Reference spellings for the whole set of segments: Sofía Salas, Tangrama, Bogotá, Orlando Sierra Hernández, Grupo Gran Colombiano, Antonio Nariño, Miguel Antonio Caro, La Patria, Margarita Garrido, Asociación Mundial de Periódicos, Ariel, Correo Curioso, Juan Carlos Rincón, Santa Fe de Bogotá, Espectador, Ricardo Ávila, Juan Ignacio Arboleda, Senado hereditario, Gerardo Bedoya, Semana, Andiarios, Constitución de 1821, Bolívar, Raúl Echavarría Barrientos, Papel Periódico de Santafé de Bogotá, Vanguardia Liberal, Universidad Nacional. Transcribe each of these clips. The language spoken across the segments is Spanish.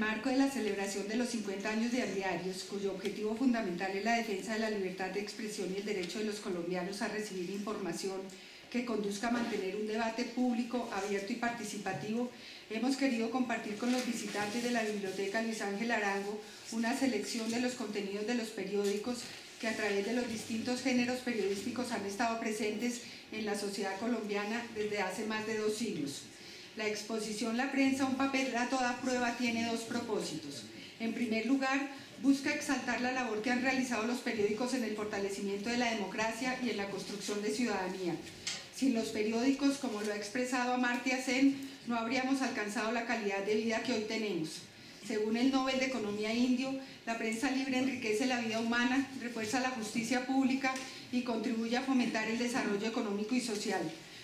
marco de la celebración de los 50 años de Andiarios, cuyo objetivo fundamental es la defensa de la libertad de expresión y el derecho de los colombianos a recibir información que conduzca a mantener un debate público, abierto y participativo, hemos querido compartir con los visitantes de la Biblioteca Luis Ángel Arango una selección de los contenidos de los periódicos que a través de los distintos géneros periodísticos han estado presentes en la sociedad colombiana desde hace más de 2 siglos. La exposición La Prensa, un papel a toda prueba, tiene 2 propósitos. En primer lugar, busca exaltar la labor que han realizado los periódicos en el fortalecimiento de la democracia y en la construcción de ciudadanía. Sin los periódicos, como lo ha expresado Amartya Sen, no habríamos alcanzado la calidad de vida que hoy tenemos. Según el Nobel de Economía indio, la prensa libre enriquece la vida humana, refuerza la justicia pública y contribuye a fomentar el desarrollo económico y social.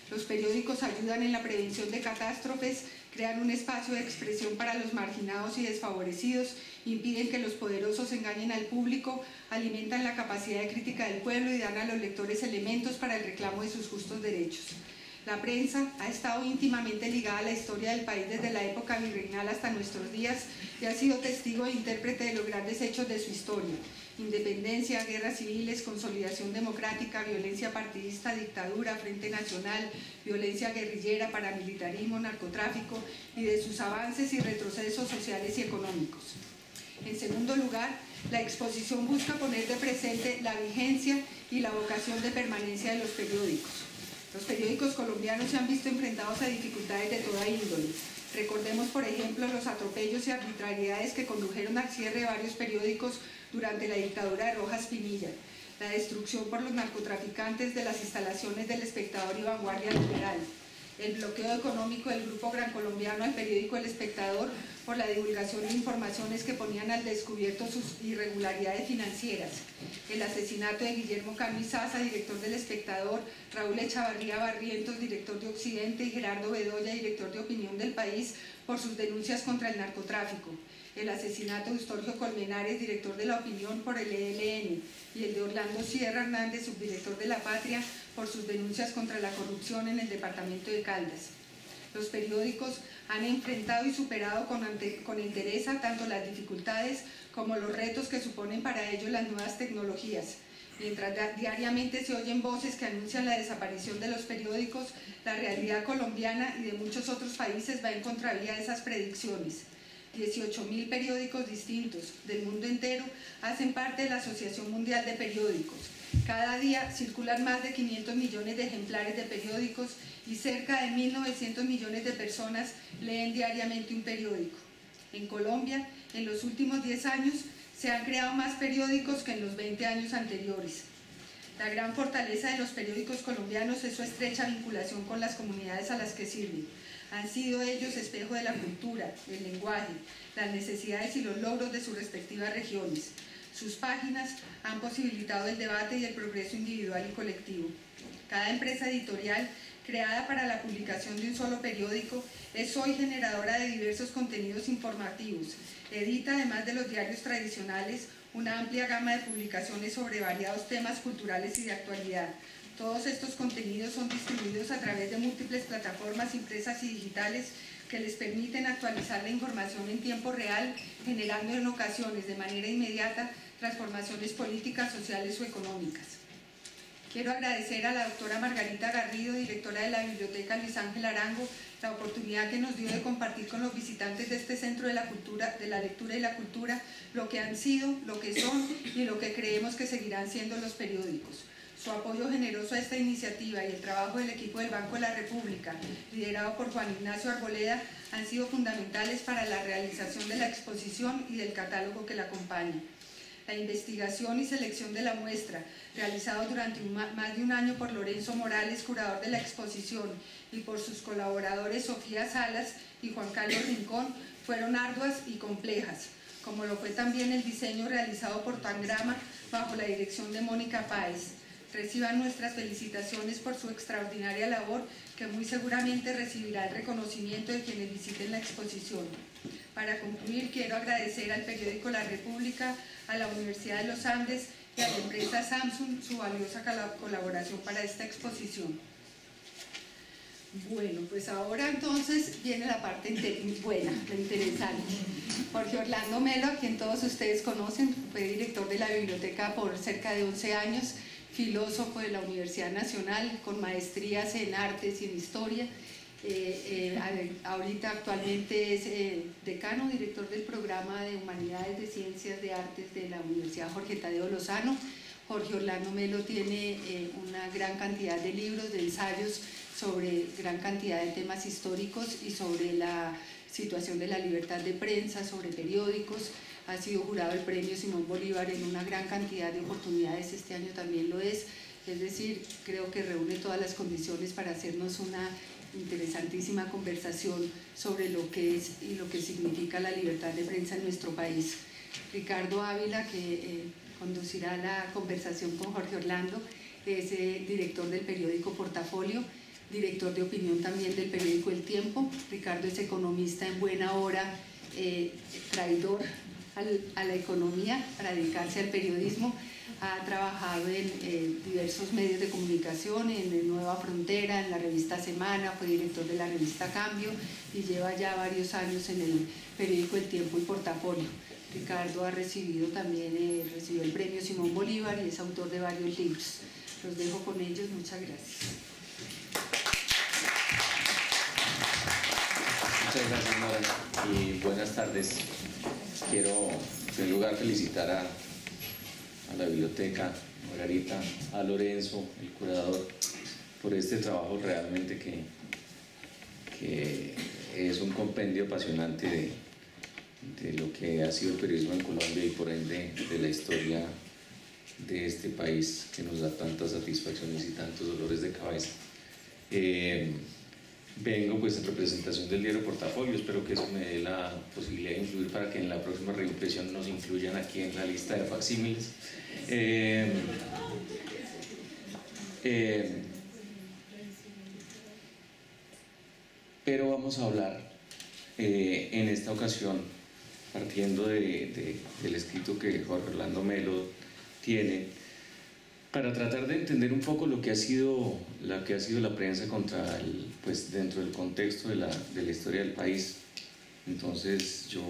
Los periódicos ayudan en la prevención de catástrofes, crean un espacio de expresión para los marginados y desfavorecidos, impiden que los poderosos engañen al público, alimentan la capacidad de crítica del pueblo y dan a los lectores elementos para el reclamo de sus justos derechos. La prensa ha estado íntimamente ligada a la historia del país desde la época virreinal hasta nuestros días y ha sido testigo e intérprete de los grandes hechos de su historia: independencia, guerras civiles, consolidación democrática, violencia partidista, dictadura, Frente Nacional, violencia guerrillera, paramilitarismo, narcotráfico y de sus avances y retrocesos sociales y económicos. En segundo lugar, la exposición busca poner de presente la vigencia y la vocación de permanencia de los periódicos. Los periódicos colombianos se han visto enfrentados a dificultades de toda índole. Recordemos, por ejemplo, los atropellos y arbitrariedades que condujeron al cierre de varios periódicos durante la dictadura de Rojas Pinilla, la destrucción por los narcotraficantes de las instalaciones del Espectador y Vanguardia Liberal, el bloqueo económico del Grupo Gran Colombiano al periódico El Espectador por la divulgación de informaciones que ponían al descubierto sus irregularidades financieras, el asesinato de Guillermo Cano, director del Espectador, Raúl Echavarría Barrientos, director de Occidente, y Gerardo Bedoya, director de Opinión del País, por sus denuncias contra el narcotráfico, el asesinato de Eustorgio Colmenares, director de La Opinión, por el ELN, y el de Orlando Sierra Hernández, subdirector de La Patria, por sus denuncias contra la corrupción en el departamento de Caldas. Los periódicos han enfrentado y superado con entereza tanto las dificultades como los retos que suponen para ellos las nuevas tecnologías. Mientras diariamente se oyen voces que anuncian la desaparición de los periódicos, la realidad colombiana y de muchos otros países va en contravía de esas predicciones. 18.000 periódicos distintos del mundo entero hacen parte de la Asociación Mundial de Periódicos. Cada día circulan más de 500 millones de ejemplares de periódicos y cerca de 1.900 millones de personas leen diariamente un periódico. En Colombia, en los últimos 10 años, se han creado más periódicos que en los 20 años anteriores. La gran fortaleza de los periódicos colombianos es su estrecha vinculación con las comunidades a las que sirven. Han sido ellos espejo de la cultura, del lenguaje, las necesidades y los logros de sus respectivas regiones. Sus páginas han posibilitado el debate y el progreso individual y colectivo. Cada empresa editorial creada para la publicación de un solo periódico es hoy generadora de diversos contenidos informativos. Edita, además de los diarios tradicionales, una amplia gama de publicaciones sobre variados temas culturales y de actualidad. Todos estos contenidos son distribuidos a través de múltiples plataformas impresas y digitales que les permiten actualizar la información en tiempo real, generando en ocasiones de manera inmediata transformaciones políticas, sociales o económicas. Quiero agradecer a la doctora Margarita Garrido, directora de la Biblioteca Luis Ángel Arango, la oportunidad que nos dio de compartir con los visitantes de este centro de la cultura, de la lectura y la cultura, lo que han sido, lo que son y lo que creemos que seguirán siendo los periódicos. Su apoyo generoso a esta iniciativa y el trabajo del equipo del Banco de la República, liderado por Juan Ignacio Arboleda, han sido fundamentales para la realización de la exposición y del catálogo que la acompaña. La investigación y selección de la muestra, realizado durante más de un año por Lorenzo Morales, curador de la exposición, y por sus colaboradores Sofía Salas y Juan Carlos Rincón, fueron arduas y complejas, como lo fue también el diseño realizado por Tangrama bajo la dirección de Mónica Páez. Reciban nuestras felicitaciones por su extraordinaria labor, que muy seguramente recibirá el reconocimiento de quienes visiten la exposición. Para concluir, quiero agradecer al periódico La República, a la Universidad de los Andes y a la empresa Samsung su valiosa colaboración para esta exposición. Bueno, pues ahora entonces viene la parte buena, la interesante. Jorge Orlando Melo, a quien todos ustedes conocen, fue director de la biblioteca por cerca de 11 años, filósofo de la Universidad Nacional, con maestrías en artes y en historia. Ahorita actualmente es decano, director del programa de Humanidades de Ciencias de Artes de la Universidad Jorge Tadeo Lozano. Jorge Orlando Melo tiene una gran cantidad de libros, de ensayos sobre gran cantidad de temas históricos y sobre la situación de la libertad de prensa, sobre periódicos. Ha sido jurado el premio Simón Bolívar en una gran cantidad de oportunidades, este año también lo es. Es decir, creo que reúne todas las condiciones para hacernos una interesantísima conversación sobre lo que es y lo que significa la libertad de prensa en nuestro país. Ricardo Ávila, que conducirá la conversación con Jorge Orlando, es director del periódico Portafolio, director de opinión también del periódico El Tiempo. Ricardo es economista en buena hora, traidor a la economía para dedicarse al periodismo. Ha trabajado en diversos medios de comunicación, en Nueva Frontera, en la revista Semana, fue director de la revista Cambio y lleva ya varios años en el periódico El Tiempo y Portafolio. Ricardo ha recibido también recibió el premio Simón Bolívar y es autor de varios libros. Los dejo con ellos, muchas gracias. Muchas gracias, Nora, y buenas tardes. Quiero, en primer lugar, felicitar a la biblioteca, Margarita, a Lorenzo, el curador, por este trabajo realmente que es un compendio apasionante de lo que ha sido el periodismo en Colombia y por ende de la historia de este país que nos da tantas satisfacciones y tantos dolores de cabeza. Vengo pues en representación del diario Portafolio, espero que eso me dé la posibilidad de influir para que en la próxima reimpresión nos incluyan aquí en la lista de facsímiles. Pero vamos a hablar en esta ocasión, partiendo del escrito que Jorge Orlando Melo tiene, para tratar de entender un poco lo que ha sido la prensa contra pues dentro del contexto de la historia del país. Entonces yo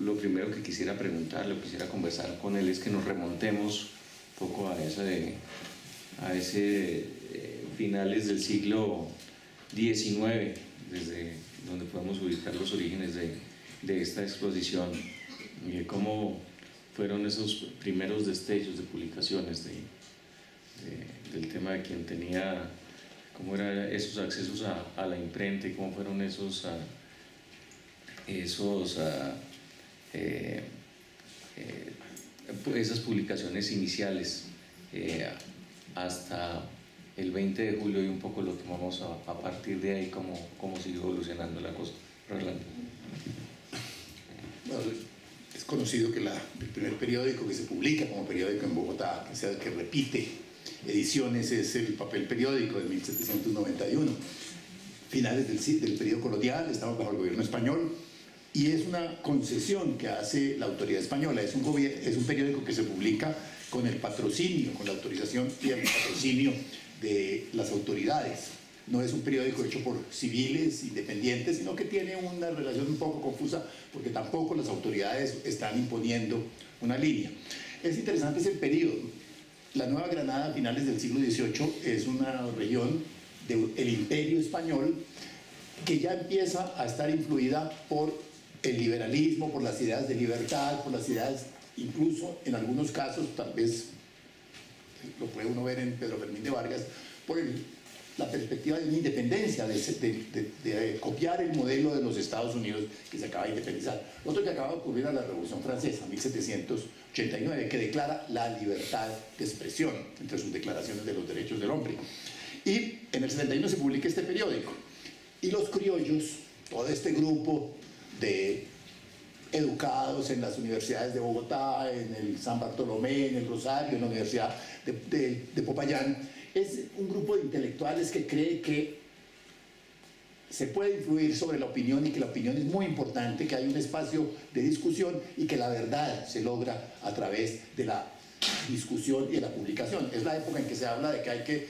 lo primero que quisiera preguntar, lo quisiera conversar con él, es que nos remontemos un poco a ese finales del siglo XIX, desde donde podemos ubicar los orígenes de esta exposición y de cómo fueron esos primeros destellos de publicaciones del tema de quien tenía, cómo eran esos accesos a la imprenta y cómo fueron esas publicaciones iniciales hasta el 20 de julio y un poco lo tomamos a partir de ahí, cómo siguió evolucionando la cosa. Orlando. Bueno, es conocido que el primer periódico que se publica como periódico en Bogotá, que sea el que repite ediciones, es el Papel Periódico de 1791, finales del periodo colonial, estamos bajo el gobierno español y es una concesión que hace la autoridad española. Es un periódico que se publica con el patrocinio, con la autorización y el patrocinio de las autoridades. No es un periódico hecho por civiles independientes, sino que tiene una relación un poco confusa porque tampoco las autoridades están imponiendo una línea. Es interesante ese periodo. La Nueva Granada, a finales del siglo XVIII, es una región del Imperio Español que ya empieza a estar influida por el liberalismo, por las ideas de libertad, por las ideas, incluso en algunos casos, tal vez lo puede uno ver en Pedro Fermín de Vargas, por la perspectiva de la independencia, de copiar el modelo de los Estados Unidos que se acaba de independizar. Lo otro que acaba de ocurrir a la Revolución Francesa, 1789, que declara la libertad de expresión entre sus declaraciones de los derechos del hombre. Y en el 71 se publica este periódico. Y los criollos, todo este grupo de educados en las universidades de Bogotá, en el San Bartolomé, en el Rosario, en la Universidad de Popayán, es un grupo de intelectuales que cree que se puede influir sobre la opinión y que la opinión es muy importante, que hay un espacio de discusión y que la verdad se logra a través de la discusión y de la publicación. Es la época en que se habla de que hay que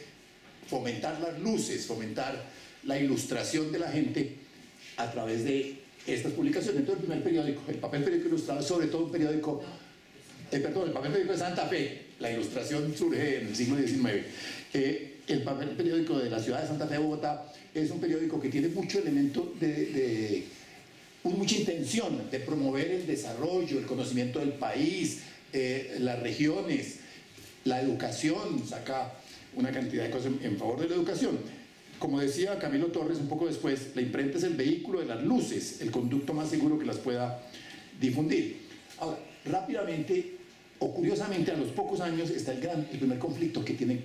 fomentar las luces, fomentar la ilustración de la gente a través de estas publicaciones. Entonces el primer periódico, el Papel Periódico Ilustrado, sobre todo un periódico, perdón, el Papel Periódico de Santa Fe, la ilustración surge en el siglo XIX. El Papel Periódico de la ciudad de Santa Fe de Bogotá es un periódico que tiene mucho elemento mucha intención de promover el desarrollo, el conocimiento del país, las regiones, la educación, saca una cantidad de cosas en favor de la educación. Como decía Camilo Torres un poco después, la imprenta es el vehículo de las luces, el conducto más seguro que las pueda difundir. Ahora, rápidamente o curiosamente, a los pocos años está el primer conflicto que tiene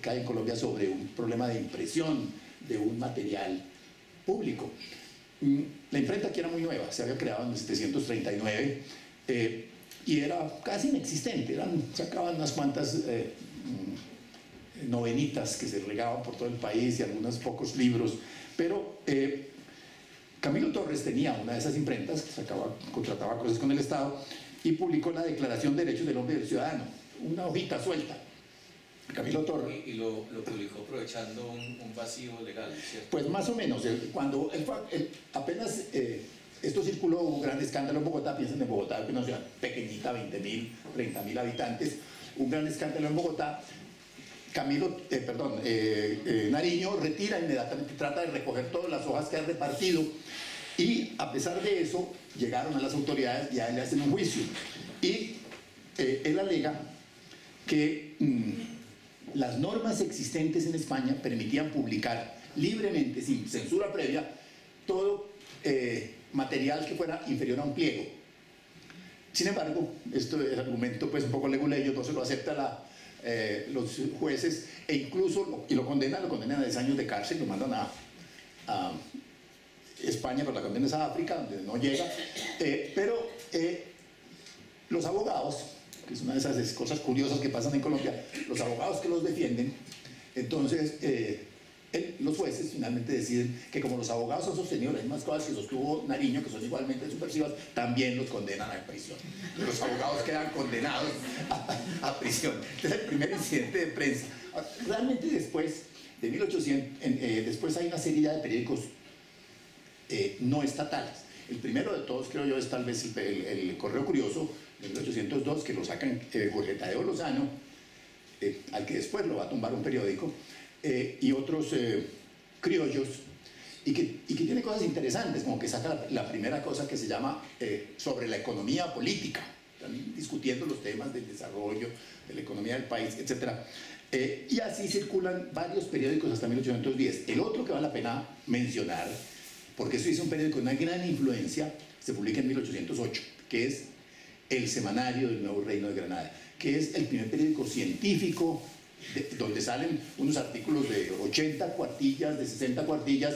cae en Colombia sobre un problema de impresión de un material público. La imprenta aquí era muy nueva, se había creado en 1739 y era casi inexistente, sacaban unas cuantas novenitas que se regaban por todo el país y algunos pocos libros, pero Camilo Torres tenía una de esas imprentas que contrataba cosas con el Estado y publicó la Declaración de Derechos del Hombre y del Ciudadano, una hojita suelta. Camilo Torres. Y lo publicó aprovechando un vacío legal, ¿cierto? Pues más o menos. Cuando apenas esto circuló, hubo un gran escándalo en Bogotá. Piensen en Bogotá, que es una ciudad pequeñita, 20.000, 30.000 habitantes. Un gran escándalo en Bogotá. Nariño retira inmediatamente, trata de recoger todas las hojas que ha repartido. Y a pesar de eso, llegaron a las autoridades y a él le hacen un juicio. Y él alega que... las normas existentes en España permitían publicar libremente, sin censura previa, todo material que fuera inferior a un pliego. Sin embargo, esto es argumento pues un poco leguleyo, entonces lo aceptan los jueces e incluso lo condenan a 10 años de cárcel, lo mandan a España, pero la condena es a África, donde no llega. Los abogados, que es una de esas cosas curiosas que pasan en Colombia, los abogados que los defienden, entonces los jueces finalmente deciden que como los abogados han sostenido las mismas cosas que sostuvo Nariño, que son igualmente subversivas, también los condenan a prisión. Los abogados quedan condenados a prisión. Este es el primer incidente de prensa. Realmente después de 1800, después hay una serie de periódicos no estatales. El primero de todos, creo yo, es tal vez el Correo Curioso, de 1802, que lo sacan Jorge Tadeo Lozano, al que después lo va a tumbar un periódico, y otros criollos, y que tiene cosas interesantes, como que saca la primera cosa que se llama sobre la economía política, también discutiendo los temas del desarrollo, de la economía del país, etc. Y así circulan varios periódicos hasta 1810. El otro que vale la pena mencionar, porque eso hizo un periódico de una gran influencia, se publica en 1808, que es el Semanario del Nuevo Reino de Granada, que es el primer periódico científico donde salen unos artículos de 80 cuartillas, de 60 cuartillas,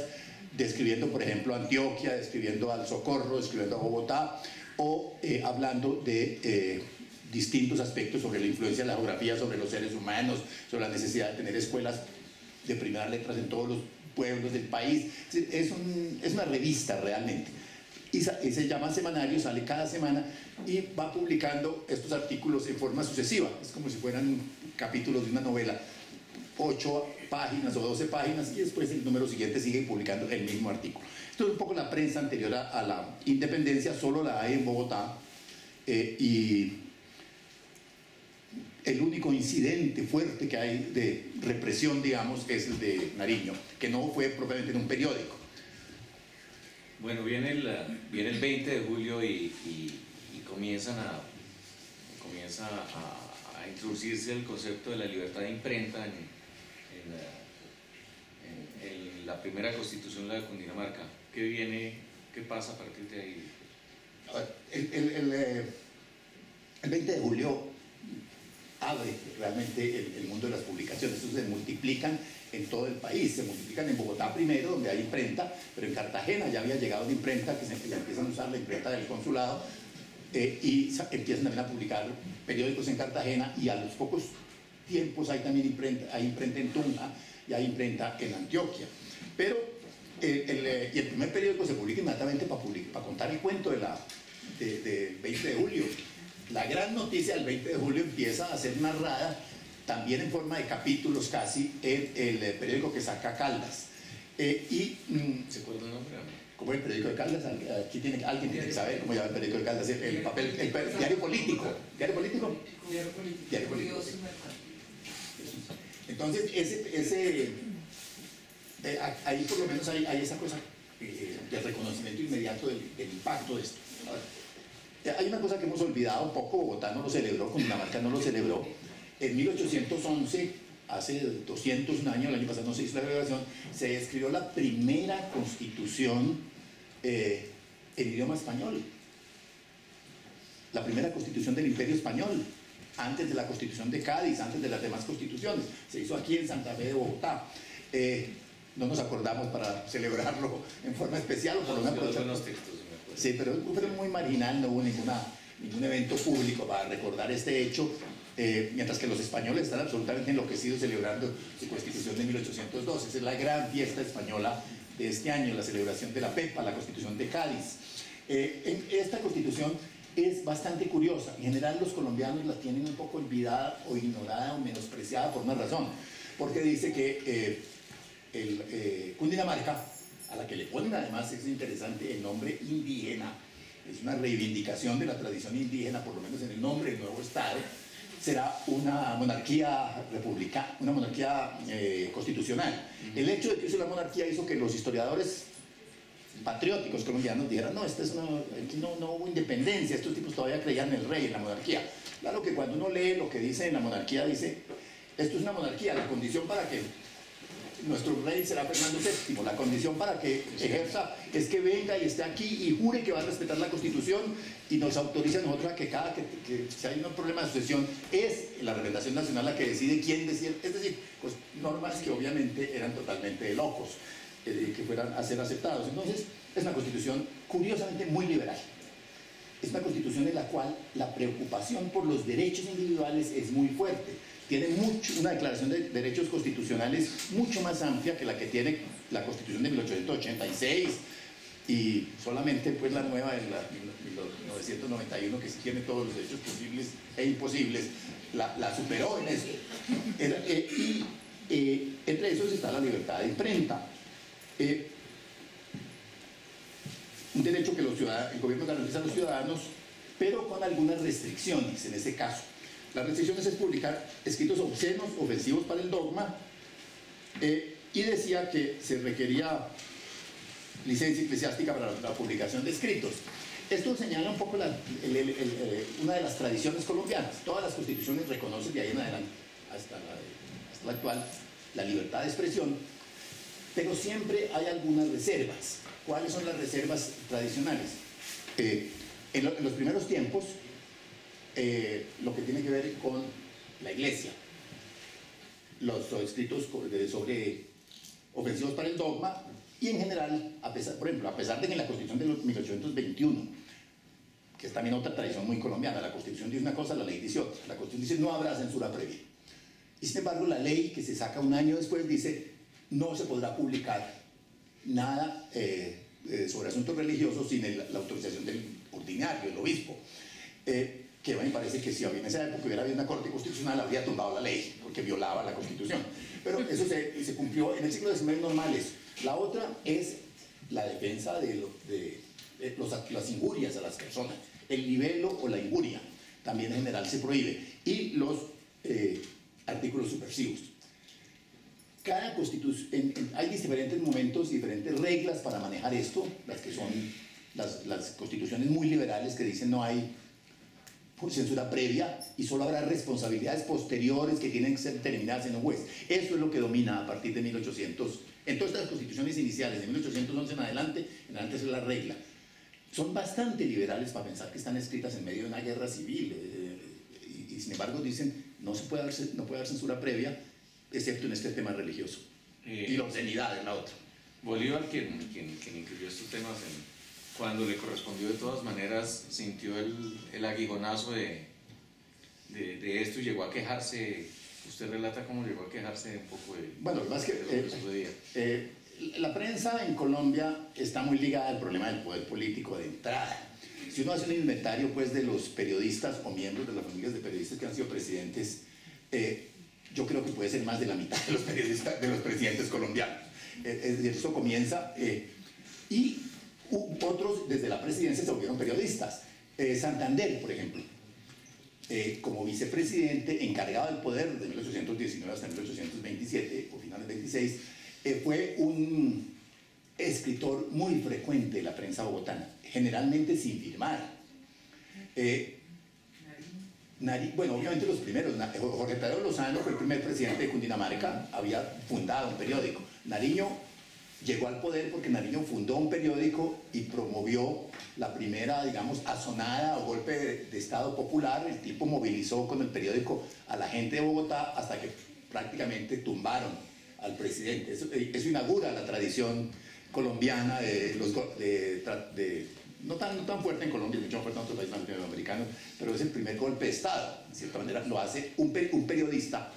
describiendo, por ejemplo, Antioquia, describiendo al Socorro, describiendo a Bogotá, o hablando de distintos aspectos sobre la influencia de la geografía, sobre los seres humanos, sobre la necesidad de tener escuelas de primeras letras en todos los pueblos del país. Es una revista realmente, y se llama Semanario, sale cada semana y va publicando estos artículos en forma sucesiva. Es como si fueran capítulos de una novela, 8 páginas o 12 páginas, y después el número siguiente sigue publicando el mismo artículo. Esto es un poco la prensa anterior a la independencia, solo la hay en Bogotá, y el único incidente fuerte que hay de represión, digamos, es el de Nariño, que no fue propiamente en un periódico. Bueno, viene el 20 de julio y comienza a introducirse el concepto de la libertad de imprenta en la primera constitución, la de Cundinamarca. ¿Qué pasa a partir de ahí? El 20 de julio abre realmente el mundo de las publicaciones. Entonces se multiplican en todo el país, se multiplican en Bogotá primero, donde hay imprenta, pero en Cartagena ya había llegado una imprenta, que ya empiezan a usar la imprenta del consulado, y empiezan también a publicar periódicos en Cartagena, y a los pocos tiempos hay también imprenta en Tunja y hay imprenta en Antioquia. Pero el primer periódico se publica inmediatamente para contar el cuento del 20 de julio. La gran noticia del 20 de julio empieza a ser narrada también en forma de capítulos casi, en el periódico que saca Caldas. ¿Se acuerda el nombre? ¿Cómo es el periódico de Caldas? Aquí tiene, alguien tiene que saber cómo llama el periódico de Caldas. El papel, el diario político. ¿Diario político? Diario político. Entonces, ahí por lo menos hay esa cosa de reconocimiento inmediato del impacto de esto. Ahora, hay una cosa que hemos olvidado un poco. Bogotá no lo celebró, Cundinamarca no lo celebró. En 1811, hace 201 años, el año pasado no se hizo la celebración, se escribió la primera constitución en idioma español. La primera constitución del Imperio Español, antes de la Constitución de Cádiz, antes de las demás constituciones. Se hizo aquí en Santa Fe de Bogotá. No nos acordamos para celebrarlo en forma especial. O por lo menos los textos, sí, pero fue muy marginal, no hubo ningún evento público para recordar este hecho, mientras que los españoles están absolutamente enloquecidos celebrando su Constitución de 1812. Esa es la gran fiesta española de este año, la celebración de la Pepa, la Constitución de Cádiz. Esta Constitución es bastante curiosa. En general los colombianos la tienen un poco olvidada o ignorada o menospreciada por una razón, porque dice que Cundinamarca, a la que le ponen además, es interesante, el nombre indígena, es una reivindicación de la tradición indígena, por lo menos en el nombre del nuevo Estado, será una monarquía republicana, una monarquía constitucional. El hecho de que hizo la monarquía hizo que los historiadores patrióticos colombianos dijeran, no, aquí no hubo independencia, estos tipos todavía creían en el rey, en la monarquía. Claro que cuando uno lee lo que dice en la monarquía, dice, esto es una monarquía, la condición para que nuestro rey será Fernando VII, la condición para que ejerza es que venga y esté aquí y jure que va a respetar la Constitución y nos autorice a nosotros a que cada que si hay un problema de sucesión, es la representación nacional la que decide quién decide, es decir, pues, normas que obviamente eran totalmente de locos, que fueran a ser aceptados. Entonces, es una Constitución curiosamente muy liberal. Es una Constitución en la cual la preocupación por los derechos individuales es muy fuerte. Tiene una declaración de derechos constitucionales mucho más amplia que la que tiene la Constitución de 1886 y solamente pues la nueva de 1991, que sí tiene todos los derechos posibles e imposibles, la superó en eso. Entre esos está la libertad de imprenta. Un derecho que el gobierno garantiza a los ciudadanos, pero con algunas restricciones en ese caso. Las restricciones es publicar escritos obscenos, ofensivos para el dogma, y decía que se requería licencia eclesiástica para la publicación de escritos. Esto señala un poco una de las tradiciones colombianas. Todas las constituciones reconocen de ahí en adelante, hasta la actual, la libertad de expresión, pero siempre hay algunas reservas. ¿Cuáles son las reservas tradicionales? En los primeros tiempos, lo que tiene que ver con la iglesia, los escritos sobre ofensivos para el dogma, y en general, a pesar de que en la Constitución de 1821, que es también otra tradición muy colombiana, la Constitución dice una cosa, la ley dice otra. La Constitución dice no habrá censura previa, y sin embargo la ley que se saca un año después dice no se podrá publicar nada sobre asuntos religiosos sin la autorización del ordinario, el obispo. Que me parece que si en esa época hubiera habido una corte constitucional habría tumbado la ley porque violaba la Constitución, pero eso se cumplió en el siglo XIX normales. La otra es la defensa de las injurias a las personas, el libelo o la injuria también en general se prohíbe, y los artículos subversivos. Cada constitución, hay diferentes momentos, diferentes reglas para manejar esto, las que son las constituciones muy liberales que dicen no hay censura previa y solo habrá responsabilidades posteriores que tienen que ser determinadas en un juez. Eso es lo que domina a partir de 1800. En todas las constituciones iniciales de 1811 en adelante es la regla. Son bastante liberales para pensar que están escritas en medio de una guerra civil, y sin embargo dicen no puede haber censura previa excepto en este tema religioso, y la obscenidad es la otra. Bolívar, quien incluyó estos temas en... Cuando le correspondió, de todas maneras, sintió el aguijonazo de esto y llegó a quejarse. Usted relata cómo llegó a quejarse un poco de... Bueno, más que... la prensa en Colombia está muy ligada al problema del poder político de entrada. Si uno hace un inventario, pues, de los periodistas o miembros de las familias de periodistas que han sido presidentes, yo creo que puede ser más de la mitad de los periodistas, de los presidentes colombianos. Eso comienza, y otros desde la presidencia se volvieron periodistas. Santander, por ejemplo, como vicepresidente encargado del poder de 1819 hasta 1827 o finales 26, fue un escritor muy frecuente de la prensa bogotana, generalmente sin firmar. Bueno, obviamente los primeros, Jorge Tadeo Lozano fue el primer presidente de Cundinamarca, había fundado un periódico. Nariño llegó al poder porque Nariño fundó un periódico y promovió la primera, digamos, azonada o golpe de Estado popular. El tipo movilizó con el periódico a la gente de Bogotá hasta que prácticamente tumbaron al presidente. Eso inaugura la tradición colombiana no tan fuerte en Colombia, mucho más fuerte en otros países latinoamericanos, pero es el primer golpe de Estado. De cierta manera lo hace un periodista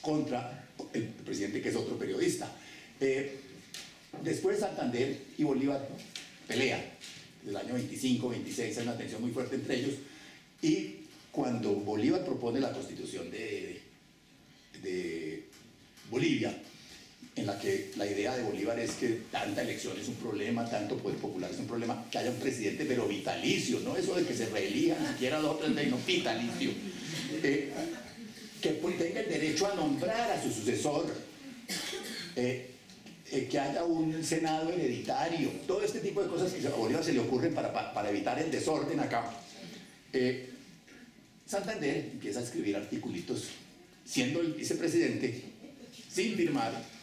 contra el presidente, que es otro periodista. Después Santander y Bolívar pelean, del año 25, 26, hay una tensión muy fuerte entre ellos, y cuando Bolívar propone la Constitución de Bolivia, en la que la idea de Bolívar es que tanta elección es un problema, tanto poder popular es un problema, que haya un presidente pero vitalicio, no eso de que se reelija, siquiera dos o tres veces, no, vitalicio, que tenga el derecho a nombrar a su sucesor, que haya un senado hereditario, todo este tipo de cosas que a Bolívar se le ocurren para evitar el desorden acá. Santander empieza a escribir articulitos, siendo el vicepresidente, sin firmar,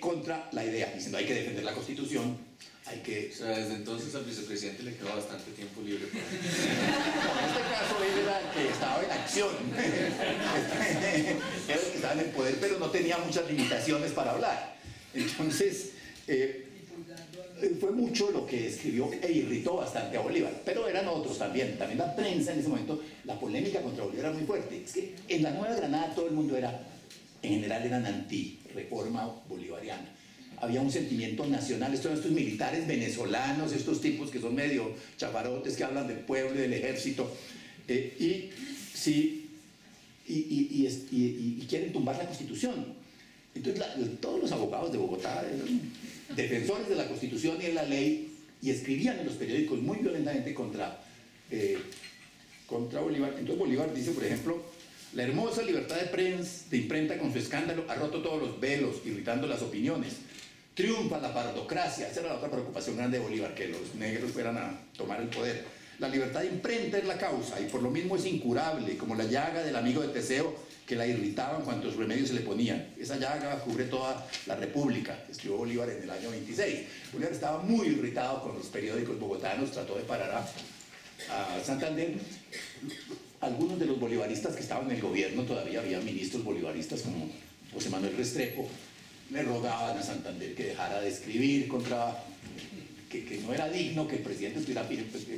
contra la idea, diciendo hay que defender la Constitución, hay que... O sea, desde entonces al vicepresidente le quedó bastante tiempo libre para... En este caso él era el que estaba en acción, era el que estaba en el poder, pero no tenía muchas limitaciones para hablar. Entonces fue mucho lo que escribió e irritó bastante a Bolívar, pero eran otros también. También la prensa en ese momento, la polémica contra Bolívar era muy fuerte. Es que en la Nueva Granada todo el mundo era, en general eran anti-reforma bolivariana. Había un sentimiento nacional, estos militares venezolanos, estos tipos que son medio chafarotes, que hablan del pueblo y del ejército, y quieren tumbar la Constitución. Entonces todos los abogados de Bogotá eran defensores de la Constitución y de la ley, y escribían en los periódicos muy violentamente contra Bolívar. Entonces Bolívar dice, por ejemplo, la hermosa libertad de imprenta con su escándalo ha roto todos los velos, irritando las opiniones. Triunfa la partocracia. Esa era la otra preocupación grande de Bolívar, que los negros fueran a tomar el poder. La libertad de imprenta es la causa, y por lo mismo es incurable, como la llaga del amigo de Teseo, que la irritaban cuantos remedios se le ponían. Esa llaga cubre toda la República, escribió Bolívar en el año 26. Bolívar estaba muy irritado con los periódicos bogotanos, trató de parar a Santander. Algunos de los bolivaristas que estaban en el gobierno, todavía había ministros bolivaristas como José Manuel Restrepo, le rogaban a Santander que dejara de escribir contra... que no era digno que el presidente estuviera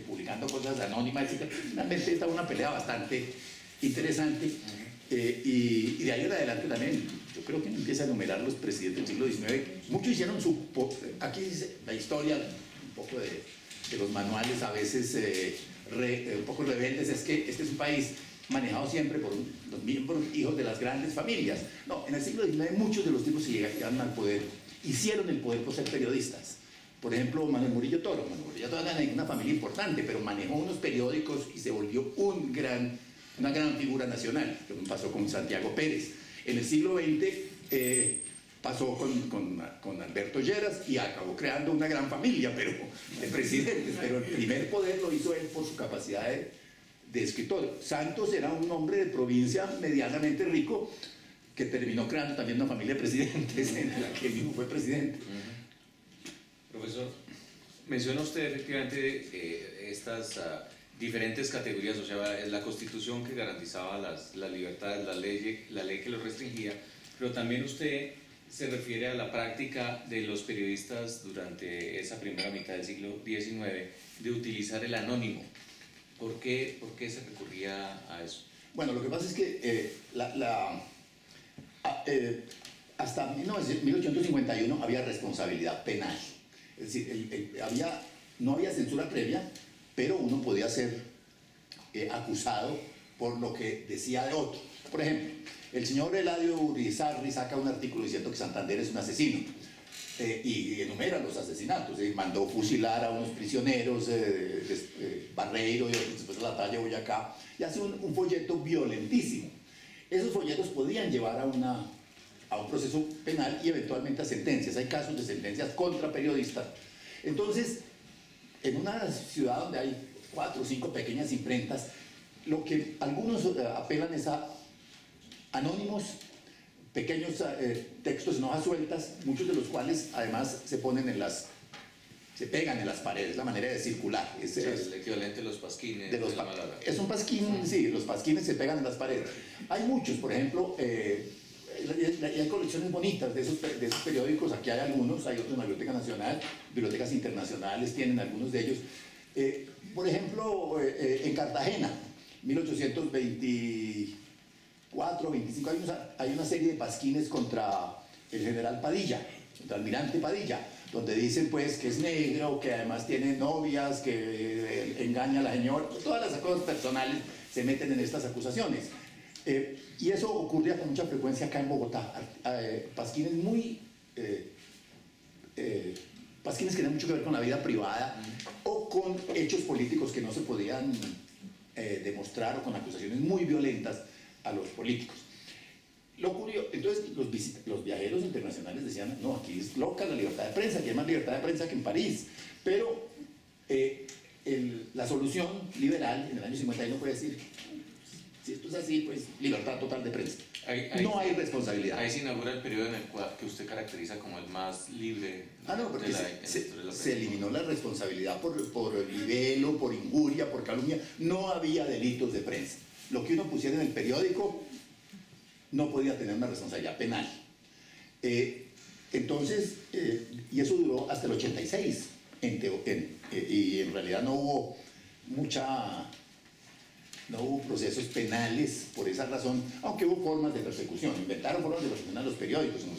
publicando cosas anónimas, etc. Finalmente estaba una pelea bastante interesante, y de ahí en adelante también, yo creo que empieza a enumerar los presidentes del siglo XIX. Muchos hicieron su... Aquí dice la historia, un poco de los manuales a veces... un poco rebeldes, es que este es un país manejado siempre por los miembros hijos de las grandes familias. No, en el siglo XIX muchos de los tipos que llegaron al poder hicieron el poder por ser periodistas. Por ejemplo, Manuel Murillo Toro. Manuel Murillo Toro era de una familia importante, pero manejó unos periódicos y se volvió una gran figura nacional. Lo que pasó con Santiago Pérez. En el siglo XX pasó con Alberto Lleras y acabó creando una gran familia de presidentes, pero el primer poder lo hizo él por su capacidad de escritor. Santos era un hombre de provincia medianamente rico que terminó creando también una familia de presidentes en la que él mismo fue presidente. Profesor, menciona usted efectivamente estas diferentes categorías, o sea, la Constitución que garantizaba las libertades, la ley que los restringía, pero también usted se refiere a la práctica de los periodistas durante esa primera mitad del siglo XIX de utilizar el anónimo. ¿Por qué se recurría a eso? Bueno, lo que pasa es que hasta 1851 había responsabilidad penal. Es decir, no había censura previa, pero uno podía ser acusado por lo que decía de otro. Por ejemplo, el señor Eladio Urizarri saca un artículo diciendo que Santander es un asesino y enumera los asesinatos. Mandó fusilar a unos prisioneros, Barreiro, y después de la batalla de Boyacá, y hace un folleto violentísimo. Esos folletos podían llevar a un proceso penal y eventualmente a sentencias. Hay casos de sentencias contra periodistas. Entonces, en una ciudad donde hay 4 o 5 pequeñas imprentas, lo que algunos apelan es a anónimos, pequeños textos en hojas sueltas, muchos de los cuales además se ponen en las... se pegan en las paredes, la manera de circular. Es, o sea, es el equivalente de los pasquines. Es un pasquín, sí, los pasquines se pegan en las paredes. Hay muchos, por ejemplo... hay colecciones bonitas de esos periódicos. Aquí hay algunos, hay otros en la Biblioteca Nacional, bibliotecas internacionales tienen algunos de ellos. Por ejemplo, en Cartagena, 1824, 25 años, hay una serie de pasquines contra el general Padilla, contra el almirante Padilla, donde dicen pues que es negro, que además tiene novias, que engaña a la señora, todas las cosas personales se meten en estas acusaciones. Y eso ocurría con mucha frecuencia acá en Bogotá. Pasquines muy... pasquines que tenían mucho que ver con la vida privada o con hechos políticos que no se podían demostrar, o con acusaciones muy violentas a los políticos. Lo curioso, entonces los viajeros internacionales decían, no, aquí es loca la libertad de prensa, aquí hay más libertad de prensa que en París. Pero la solución liberal en el año 51 fue decir... si esto es así, pues libertad total de prensa. No hay responsabilidad. Ahí se inaugura el periodo en el cual que usted caracteriza como el más libre. No, porque se eliminó la responsabilidad por libelo, por injuria, por calumnia. No había delitos de prensa. Lo que uno pusiera en el periódico no podía tener una responsabilidad penal. Entonces, y eso duró hasta el 86. Y en realidad no hubo mucha... no hubo procesos penales por esa razón, aunque hubo formas de persecución. Inventaron formas de persecución a los periódicos, como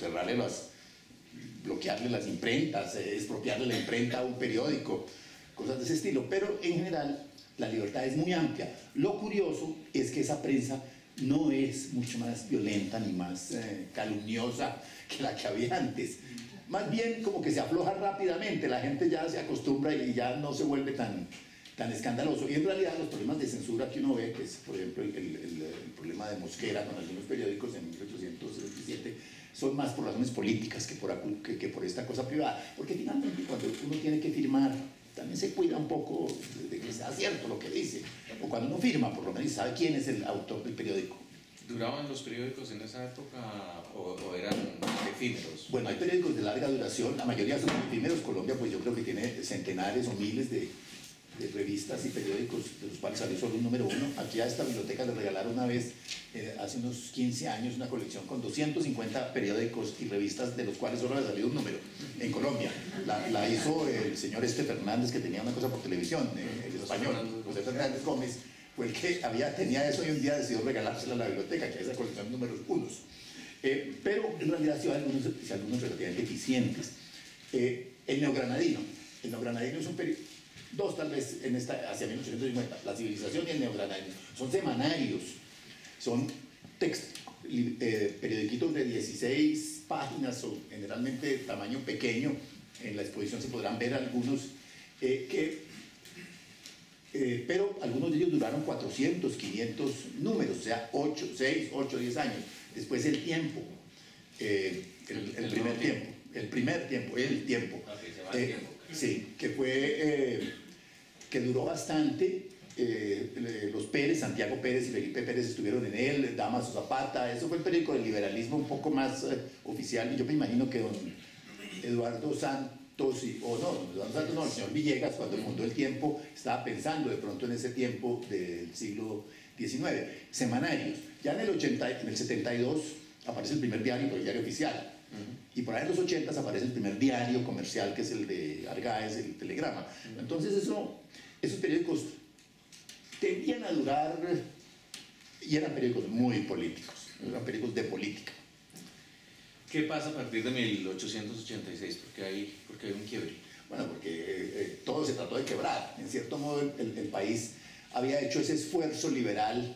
bloquearle las imprentas, expropiarle la imprenta a un periódico, cosas de ese estilo. Pero en general la libertad es muy amplia. Lo curioso es que esa prensa no es mucho más violenta ni más calumniosa que la que había antes. Más bien como que se afloja rápidamente, la gente ya se acostumbra y ya no se vuelve tan escandaloso. Y en realidad los problemas de censura que uno ve, que es por ejemplo el problema de Mosquera con algunos periódicos en 1877, son más por razones políticas que por esta cosa privada. Porque finalmente cuando uno tiene que firmar, también se cuida un poco de que sea cierto lo que dice. O cuando uno firma, por lo menos sabe quién es el autor del periódico. ¿Duraban los periódicos en esa época o eran efímeros? Bueno, hay periódicos de larga duración, la mayoría son efímeros. Colombia, pues yo creo que tiene centenares o miles de revistas y periódicos, de los cuales salió solo un número 1. Aquí a esta biblioteca le regalaron una vez, hace unos 15 años, una colección con 250 periódicos y revistas, de los cuales solo le salió un número en Colombia. La hizo el señor Fernández, que tenía una cosa por televisión, el español, José Fernández Gómez, fue el que tenía eso y un día decidió regalársela a la biblioteca, que es la colección números 1. Pero en realidad sí hay algunos relativamente eficientes. El neogranadino. El neogranadino es un periódico, dos tal vez en esta, hacia 1850, La Civilización y el Neogranadino. Son semanarios, son periodiquitos de 16 páginas, o generalmente de tamaño pequeño. En la exposición se podrán ver algunos, pero algunos de ellos duraron 400, 500 números, o sea, 8, 6, 8, 10 años. Después El Tiempo, el primer tiempo. Sí, que fue, que duró bastante. Los Pérez, Santiago Pérez y Felipe Pérez estuvieron en él, Dámaso Zapata. Eso fue el periódico del liberalismo un poco más oficial. Y yo me imagino que don Eduardo Santos, el señor Villegas, cuando fundó El Tiempo, estaba pensando de pronto en ese tiempo del siglo XIX. Semanarios. Ya en el 72 aparece el primer diario, el diario oficial. Y por ahí en los 80 aparece el primer diario comercial, que es el de Argáez, el Telegrama. Entonces esos periódicos tendían a durar, y eran periódicos muy políticos, eran periódicos de política. ¿Qué pasa a partir de 1886? Porque hay un quiebre. Bueno, porque todo se trató de quebrar. En cierto modo el país había hecho ese esfuerzo liberal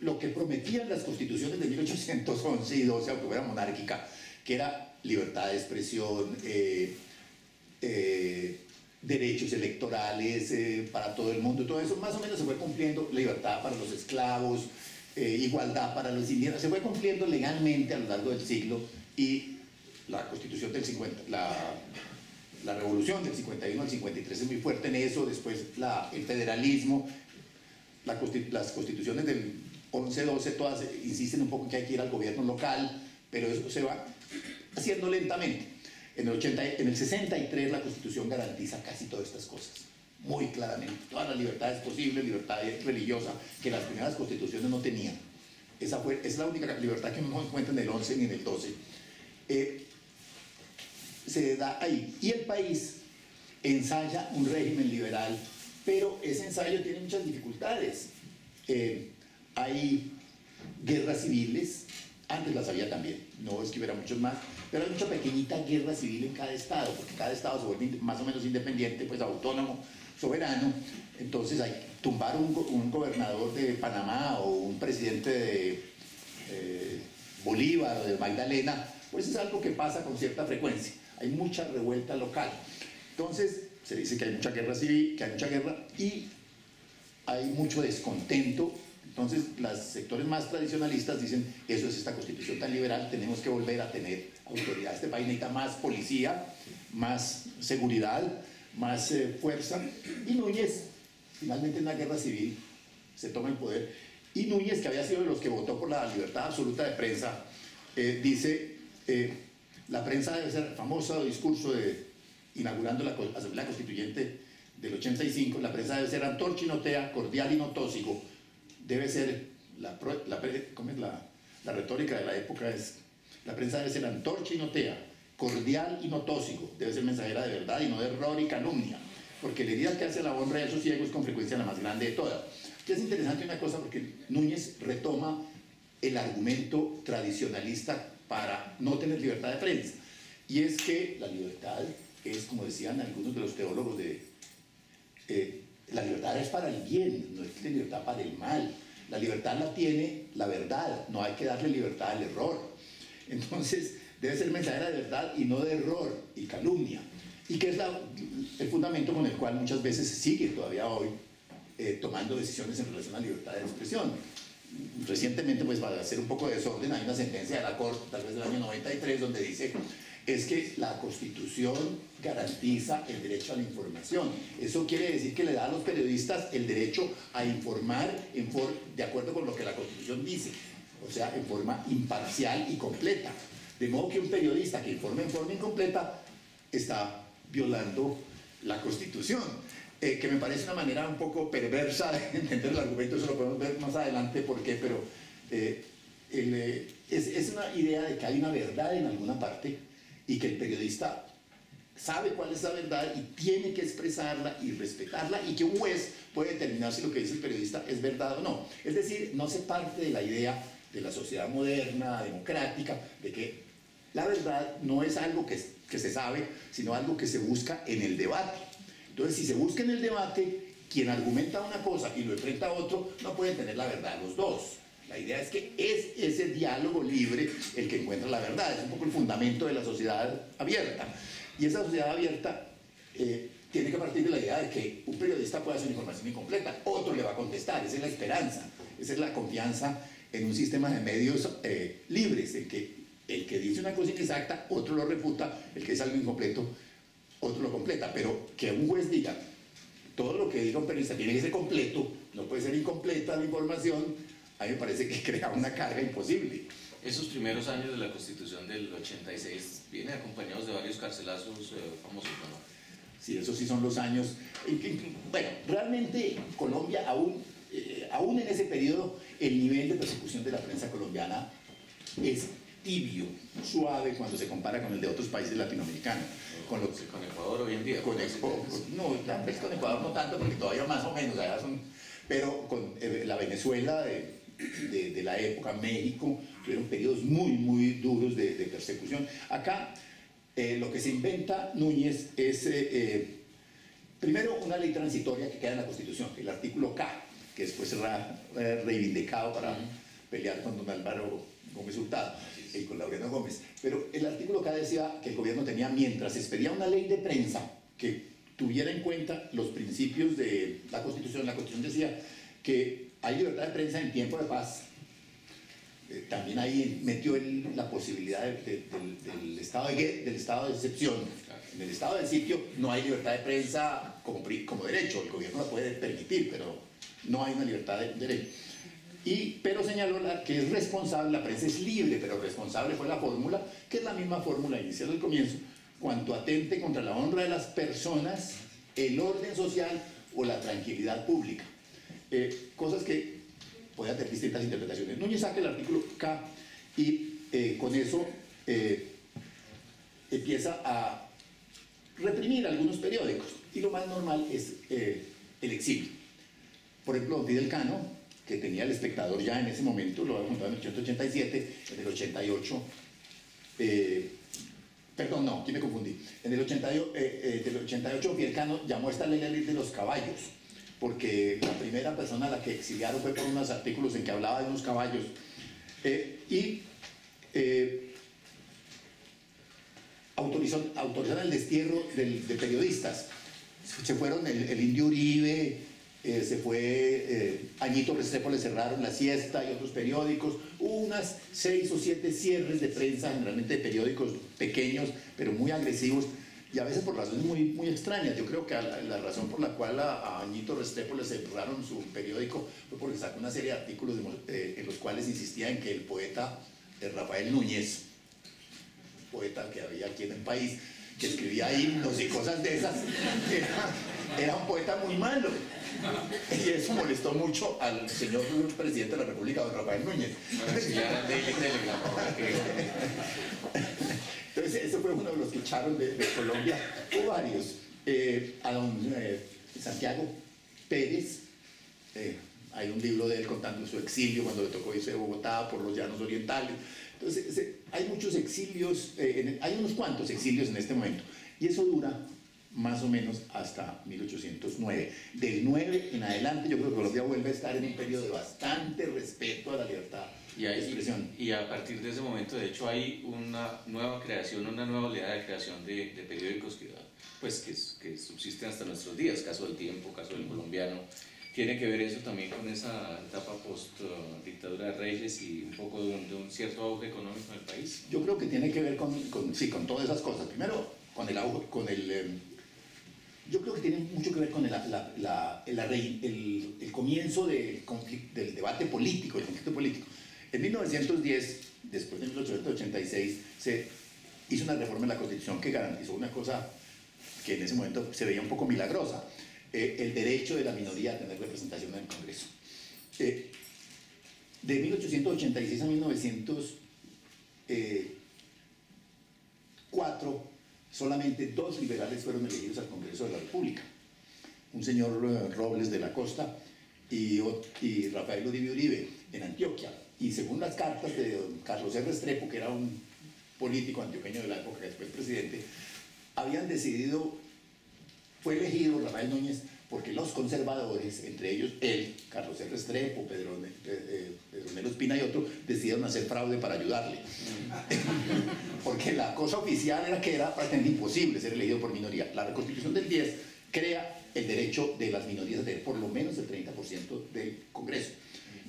lo que prometían las constituciones de 1811 y 12, aunque fuera monárquica, que era libertad de expresión, derechos electorales para todo el mundo, todo eso más o menos se fue cumpliendo, libertad para los esclavos, igualdad para los indígenas, se fue cumpliendo legalmente a lo largo del siglo, y la constitución del 50, la revolución del 51 al 53 es muy fuerte en eso, después el federalismo, las constituciones del 11, 12, todas insisten un poco que hay que ir al gobierno local, pero eso se va haciendo lentamente. En el 63 la Constitución garantiza casi todas estas cosas, muy claramente. Todas las libertades posibles, libertad religiosa, que las primeras constituciones no tenían. Esa es la única libertad que no encuentra en el 11 ni en el 12. Se da ahí. Y el país ensaya un régimen liberal, pero ese ensayo tiene muchas dificultades. Hay guerras civiles, antes las había también, no es que hubiera muchos más, pero hay mucha pequeñita guerra civil en cada estado, porque cada estado se vuelve más o menos independiente, pues autónomo, soberano. Entonces hay tumbar un gobernador de Panamá o un presidente de Bolívar o de Magdalena, pues es algo que pasa con cierta frecuencia, hay mucha revuelta local. Entonces se dice que hay mucha guerra civil, que hay mucha guerra y hay mucho descontento. Entonces, los sectores más tradicionalistas dicen, eso es esta constitución tan liberal, tenemos que volver a tener autoridad. Este país necesita más policía, más seguridad, más fuerza. Y Núñez, finalmente en la guerra civil, se toma el poder. Y Núñez, que había sido de los que votó por la libertad absoluta de prensa, dice, la prensa debe ser famosa, el discurso de inaugurando la Asamblea Constituyente del 85, la prensa debe ser antorcha y no tea, cordial y no tóxico. Debe ser, la retórica de la época es, la prensa debe ser antorcha y no tea, cordial y no tóxico, debe ser mensajera de verdad y no de error y calumnia, porque la herida que hace la honra de esos ciegos es con frecuencia la más grande de todas. Que es interesante una cosa, porque Núñez retoma el argumento tradicionalista para no tener libertad de prensa, y es que la libertad es, como decían algunos de los teólogos de... la libertad es para el bien, no es libertad para el mal. La libertad la tiene la verdad, no hay que darle libertad al error. Entonces, debe ser mensajera de verdad y no de error y calumnia. Y que es el fundamento con el cual muchas veces se sigue todavía hoy tomando decisiones en relación a la libertad de expresión. Recientemente, pues para hacer un poco de desorden, hay una sentencia de la Corte, tal vez del año 93, donde dice... es que la Constitución garantiza el derecho a la información. Eso quiere decir que le da a los periodistas el derecho a informar de acuerdo con lo que la Constitución dice, o sea, en forma imparcial y completa. De modo que un periodista que informe en forma incompleta está violando la Constitución, que me parece una manera un poco perversa de entender el argumento, eso lo podemos ver más adelante por qué, pero es una idea de que hay una verdad en alguna parte, y que el periodista sabe cuál es la verdad y tiene que expresarla y respetarla, y que un juez puede determinar si lo que dice el periodista es verdad o no. Es decir, no se parte de la idea de la sociedad moderna, democrática, de que la verdad no es algo que se sabe, sino algo que se busca en el debate. Entonces, si se busca en el debate, quien argumenta una cosa y lo enfrenta a otro, no pueden tener la verdad los dos. La idea es que es ese diálogo libre el que encuentra la verdad, es un poco el fundamento de la sociedad abierta. Y esa sociedad abierta tiene que partir de la idea de que un periodista puede hacer información incompleta, otro le va a contestar, esa es la esperanza, esa es la confianza en un sistema de medios libres, en que el que dice una cosa inexacta, otro lo refuta, el que dice algo incompleto, otro lo completa. Pero que un juez diga, todo lo que diga un periodista tiene que ser completo, no puede ser incompleta la información, a mí me parece que crea una carga imposible. Esos primeros años de la Constitución del 86 vienen acompañados de varios carcelazos famosos, ¿no? Sí, esos sí son los años... Bueno, realmente Colombia, aún en ese periodo, el nivel de persecución de la prensa colombiana es tibio, suave, cuando se compara con el de otros países latinoamericanos. ¿Con Ecuador hoy en día? Con Ecuador no tanto, porque todavía más o menos, allá son... Pero con la Venezuela de la época, México, tuvieron periodos muy, muy duros de persecución. Acá lo que se inventa Núñez es, primero, una ley transitoria que queda en la Constitución, el artículo K, que después será reivindicado para pelear con don Álvaro Gómez Hurtado y con Laureano Gómez. Pero el artículo acá decía que el gobierno tenía, mientras expedía una ley de prensa que tuviera en cuenta los principios de la Constitución. La Constitución decía que hay libertad de prensa en tiempo de paz. También ahí metió la posibilidad del estado de excepción. En el estado de sitio no hay libertad de prensa como derecho, el gobierno la puede permitir, pero no hay una libertad de derecho. Pero señaló que es responsable, la prensa es libre, pero responsable fue la fórmula, que es la misma fórmula inicial del comienzo, cuanto atente contra la honra de las personas, el orden social o la tranquilidad pública. Cosas que puede hacer distintas interpretaciones. Núñez saca el artículo K y con eso empieza a reprimir algunos periódicos, y lo más normal es el exilio. Por ejemplo, Fidel Cano, que tenía El Espectador ya en ese momento, lo había montado en 1887, en el 88, perdón, no, aquí me confundí, en el 88, Fidel Cano llamó a esta ley la ley de los caballos, porque la primera persona a la que exiliaron fue por unos artículos en que hablaba de unos caballos. Autorizaron el destierro de periodistas. Se fueron el Indio Uribe, se fue Añito Restrepo, le cerraron La Siesta y otros periódicos. Hubo unas 6 o 7 cierres de prensa, generalmente de periódicos pequeños, pero muy agresivos, y a veces por razones muy extrañas. Yo creo que la razón por la cual a Añito Restrepo le cerraron su periódico fue porque sacó una serie de artículos en los cuales insistía en que el poeta Rafael Núñez, poeta que había aquí en el país, que escribía himnos y cosas de esas, era un poeta muy malo, y eso molestó mucho al señor presidente de la República, don Rafael Núñez. Entonces, ese fue uno de los que echaron de Colombia, o varios. A don Santiago Pérez, hay un libro de él contando su exilio cuando le tocó irse de Bogotá por los llanos orientales. Entonces, hay muchos exilios, hay unos cuantos exilios en este momento, y eso dura más o menos hasta 1809. Del 9 en adelante, yo creo que Colombia vuelve a estar en un periodo de bastante respeto a la libertad. Y a partir de ese momento, de hecho, hay una nueva creación, una nueva oleada de creación de periódicos que subsisten hasta nuestros días. Caso del Tiempo, caso del Colombiano. Tiene que ver eso también con esa etapa post-dictadura de Reyes y un poco de un cierto auge económico en el país. Yo creo que tiene que ver con todas esas cosas. Primero, con el auge, yo creo que tiene mucho que ver con el comienzo del debate político, el conflicto político. En 1910, después de 1886, se hizo una reforma en la Constitución que garantizó una cosa que en ese momento se veía un poco milagrosa, el derecho de la minoría a tener representación en el Congreso. De 1886 a 1904, solamente 2 liberales fueron elegidos al Congreso de la República. Un señor Robles de la Costa y Rafael Uribe Uribe en Antioquia. Y según las cartas de don Carlos R. Restrepo, que era un político antioqueño de la época, que después presidente, habían decidido, fue elegido Rafael Núñez porque los conservadores, entre ellos él, Carlos R. Restrepo, Pedro Nelo Espina y otros, decidieron hacer fraude para ayudarle. Porque la cosa oficial era que era prácticamente imposible ser elegido por minoría. La Constitución del 10 crea el derecho de las minorías a tener por lo menos el 30% del Congreso.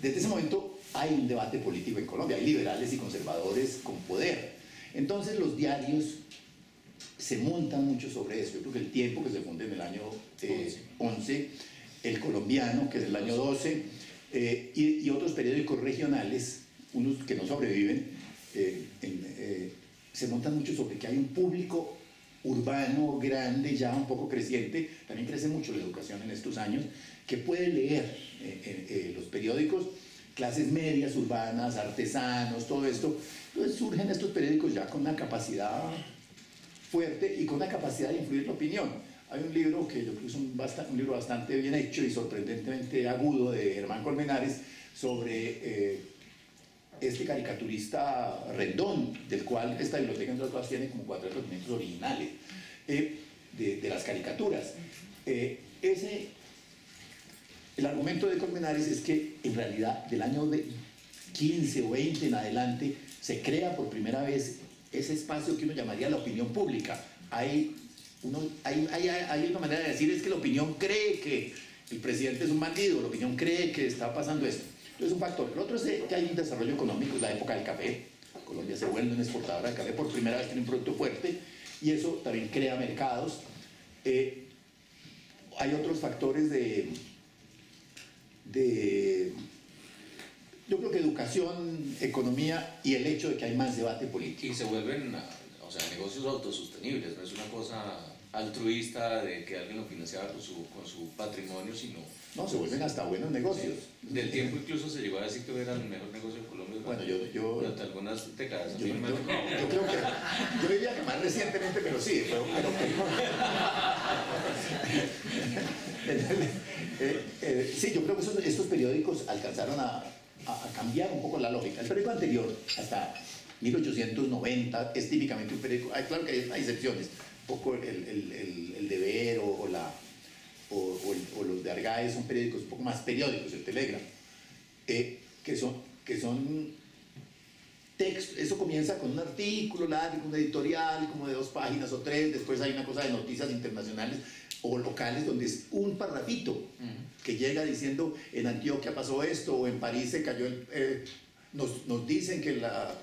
Desde ese momento hay un debate político en Colombia, hay liberales y conservadores con poder. Entonces los diarios se montan mucho sobre eso. Yo creo que El Tiempo, que se funda en el año 11, El Colombiano, que es el año 12, y otros periódicos regionales, unos que no sobreviven, se montan mucho sobre que hay un público urbano, grande, ya un poco creciente. También crece mucho la educación en estos años, que puede leer los periódicos, clases medias, urbanas, artesanos, todo esto. Entonces surgen estos periódicos ya con una capacidad fuerte y con una capacidad de influir la opinión. Hay un libro que yo creo que es un libro bastante bien hecho y sorprendentemente agudo de Germán Colmenares sobre este caricaturista Rendón, del cual esta biblioteca entre otras tiene como 4 documentos originales de las caricaturas. Ese El argumento de Colmenares es que en realidad del año de 15 o 20 en adelante se crea por primera vez ese espacio que uno llamaría la opinión pública. Hay una manera de decir es que la opinión cree que el presidente es un bandido, la opinión cree que está pasando esto. Entonces, un factor. El otro es que hay un desarrollo económico, es la época del café. Colombia se vuelve una exportadora de café, por primera vez tiene un producto fuerte y eso también crea mercados. Hay otros factores de yo creo que educación, economía y el hecho de que hay más debate político. Y se vuelven, o sea, negocios autosostenibles, no es una cosa altruista de que alguien lo financiaba con su patrimonio, sino... No, se vuelven hasta buenos negocios. Sí. Del tiempo incluso se llegó a decir que era el mejor negocio de Colombia. Bueno, yo... Durante algunas décadas. Yo creo que... Yo diría que más recientemente, pero sí. Sí, yo creo que estos periódicos alcanzaron a cambiar un poco la lógica. El periódico anterior, hasta 1890, es típicamente un periódico... Claro que hay excepciones. Poco el Deber o los de Argae son periódicos un poco más periódicos, el Telegram, que son textos. Eso comienza con un artículo largo, un editorial como de 2 páginas o 3, después hay una cosa de noticias internacionales o locales donde es un parrafito que llega diciendo en Antioquia pasó esto o en París se cayó el... nos dicen que la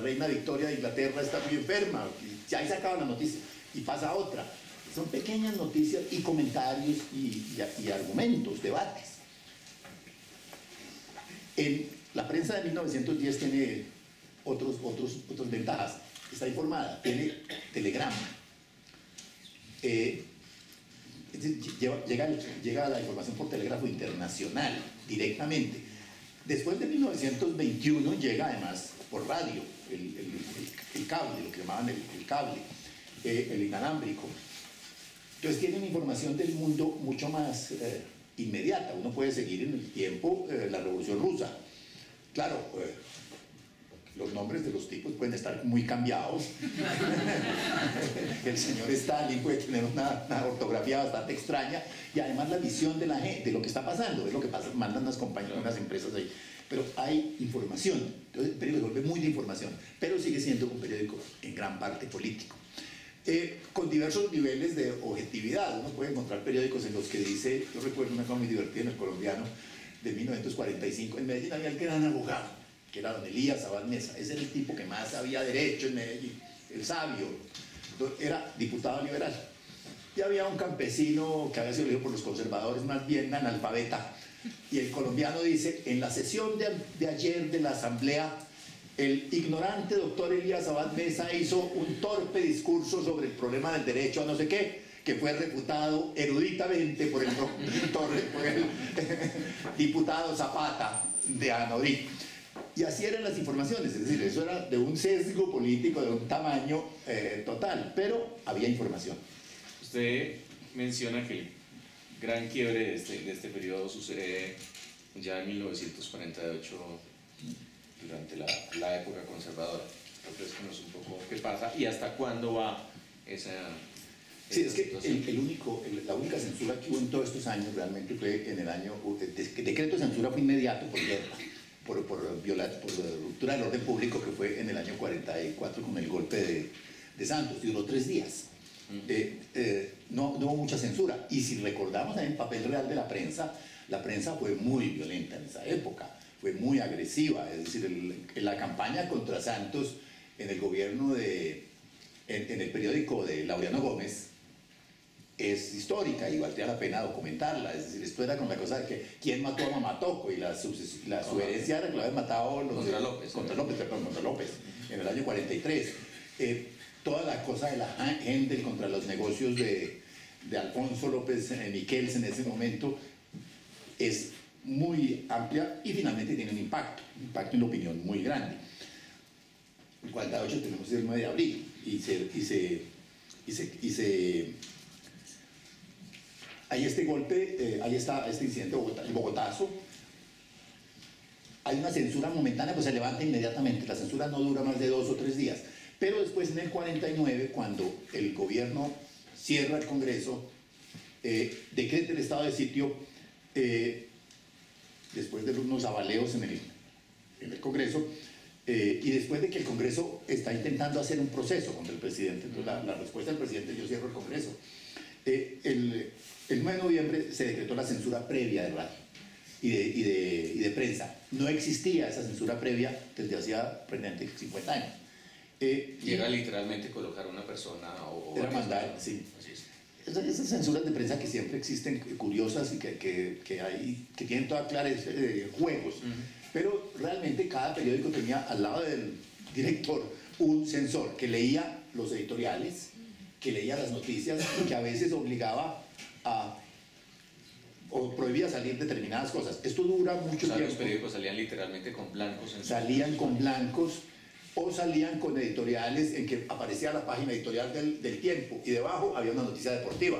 reina Victoria de Inglaterra está muy enferma, y ahí se acaba la noticia y pasa otra. Son pequeñas noticias y comentarios y argumentos, debates. En la prensa de 1910 tiene otras ventajas, está informada, tiene telegrama, llega la información por telégrafo internacional directamente. Después de 1921 llega además por radio, el cable, lo que llamaban el cable, el inalámbrico. Entonces tienen información del mundo mucho más inmediata. Uno puede seguir en el tiempo la Revolución Rusa. Claro, los nombres de los tipos pueden estar muy cambiados. El señor Stalin puede tener una ortografía bastante extraña y además la visión de la gente, de lo que está pasando, es lo que pasa, mandan las compañías, las empresas ahí. Pero hay información, entonces el periódico se vuelve muy de información, pero sigue siendo un periódico en gran parte político. Con diversos niveles de objetividad, uno puede encontrar periódicos en los que dice, yo recuerdo una cosa muy divertida en El Colombiano de 1945, en Medellín había el gran abogado, que era don Elías Abad Mesa, ese era el tipo que más sabía derecho en Medellín, el sabio, era diputado liberal. Y había un campesino que había sido elegido por los conservadores, más bien analfabeta, y El Colombiano dice, en la sesión de ayer de la asamblea, el ignorante doctor Elías Abad Mesa hizo un torpe discurso sobre el problema del derecho a no sé qué, que fue refutado eruditamente por el diputado Zapata de Anorí. Y así eran las informaciones, es decir, eso era de un sesgo político de un tamaño total, pero había información. Usted menciona que el gran quiebre de este periodo sucede ya en 1948, durante la época conservadora. Refresquenos un poco qué pasa y hasta cuándo va esa... Sí, es que la única censura que hubo en todos estos años realmente fue en el año... El decreto de censura fue inmediato por guerra. Por ruptura del orden público, que fue en el año 44 con el golpe de Santos, duró 3 días. No hubo mucha censura. Y si recordamos en el papel real de la prensa fue muy violenta en esa época, fue muy agresiva. Es decir, la campaña contra Santos en el gobierno en el periódico de Laureano Gómez es histórica y valdría la pena documentarla. Es decir, esto era con la cosa de que quién mató a Mamatoco y la sugerencia era que lo habían matado contra López en el año 43. Toda la cosa de la gente contra los negocios de Alfonso López Miquels en ese momento es muy amplia y finalmente tiene un impacto en la opinión muy grande. El 48 tenemos el 9 de abril y se hay este golpe, ahí está este incidente de Bogotazo. Hay una censura momentánea, pues se levanta inmediatamente. La censura no dura más de 2 o 3 días. Pero después, en el 49, cuando el gobierno cierra el Congreso, decrete el estado de sitio después de unos avaleos en el Congreso, y después de que el Congreso está intentando hacer un proceso contra el presidente. Entonces la respuesta del presidente: yo cierro el Congreso. El 9 de noviembre se decretó la censura previa de radio y de prensa. No existía esa censura previa desde hacía prácticamente 50 años. Llega literalmente colocar una persona o era mandar, sí. Así es. Esas censuras de prensa que siempre existen, curiosas, y que tienen todas claras juegos. Uh-huh. Pero realmente cada periódico tenía al lado del director un censor que leía los editoriales, que leía las noticias, y que a veces obligaba a... o prohibía salir determinadas cosas. Esto dura mucho tiempo. Los periódicos salían literalmente con blancos. Salían con blancos o salían con editoriales en que aparecía la página editorial del Tiempo y debajo había una noticia deportiva.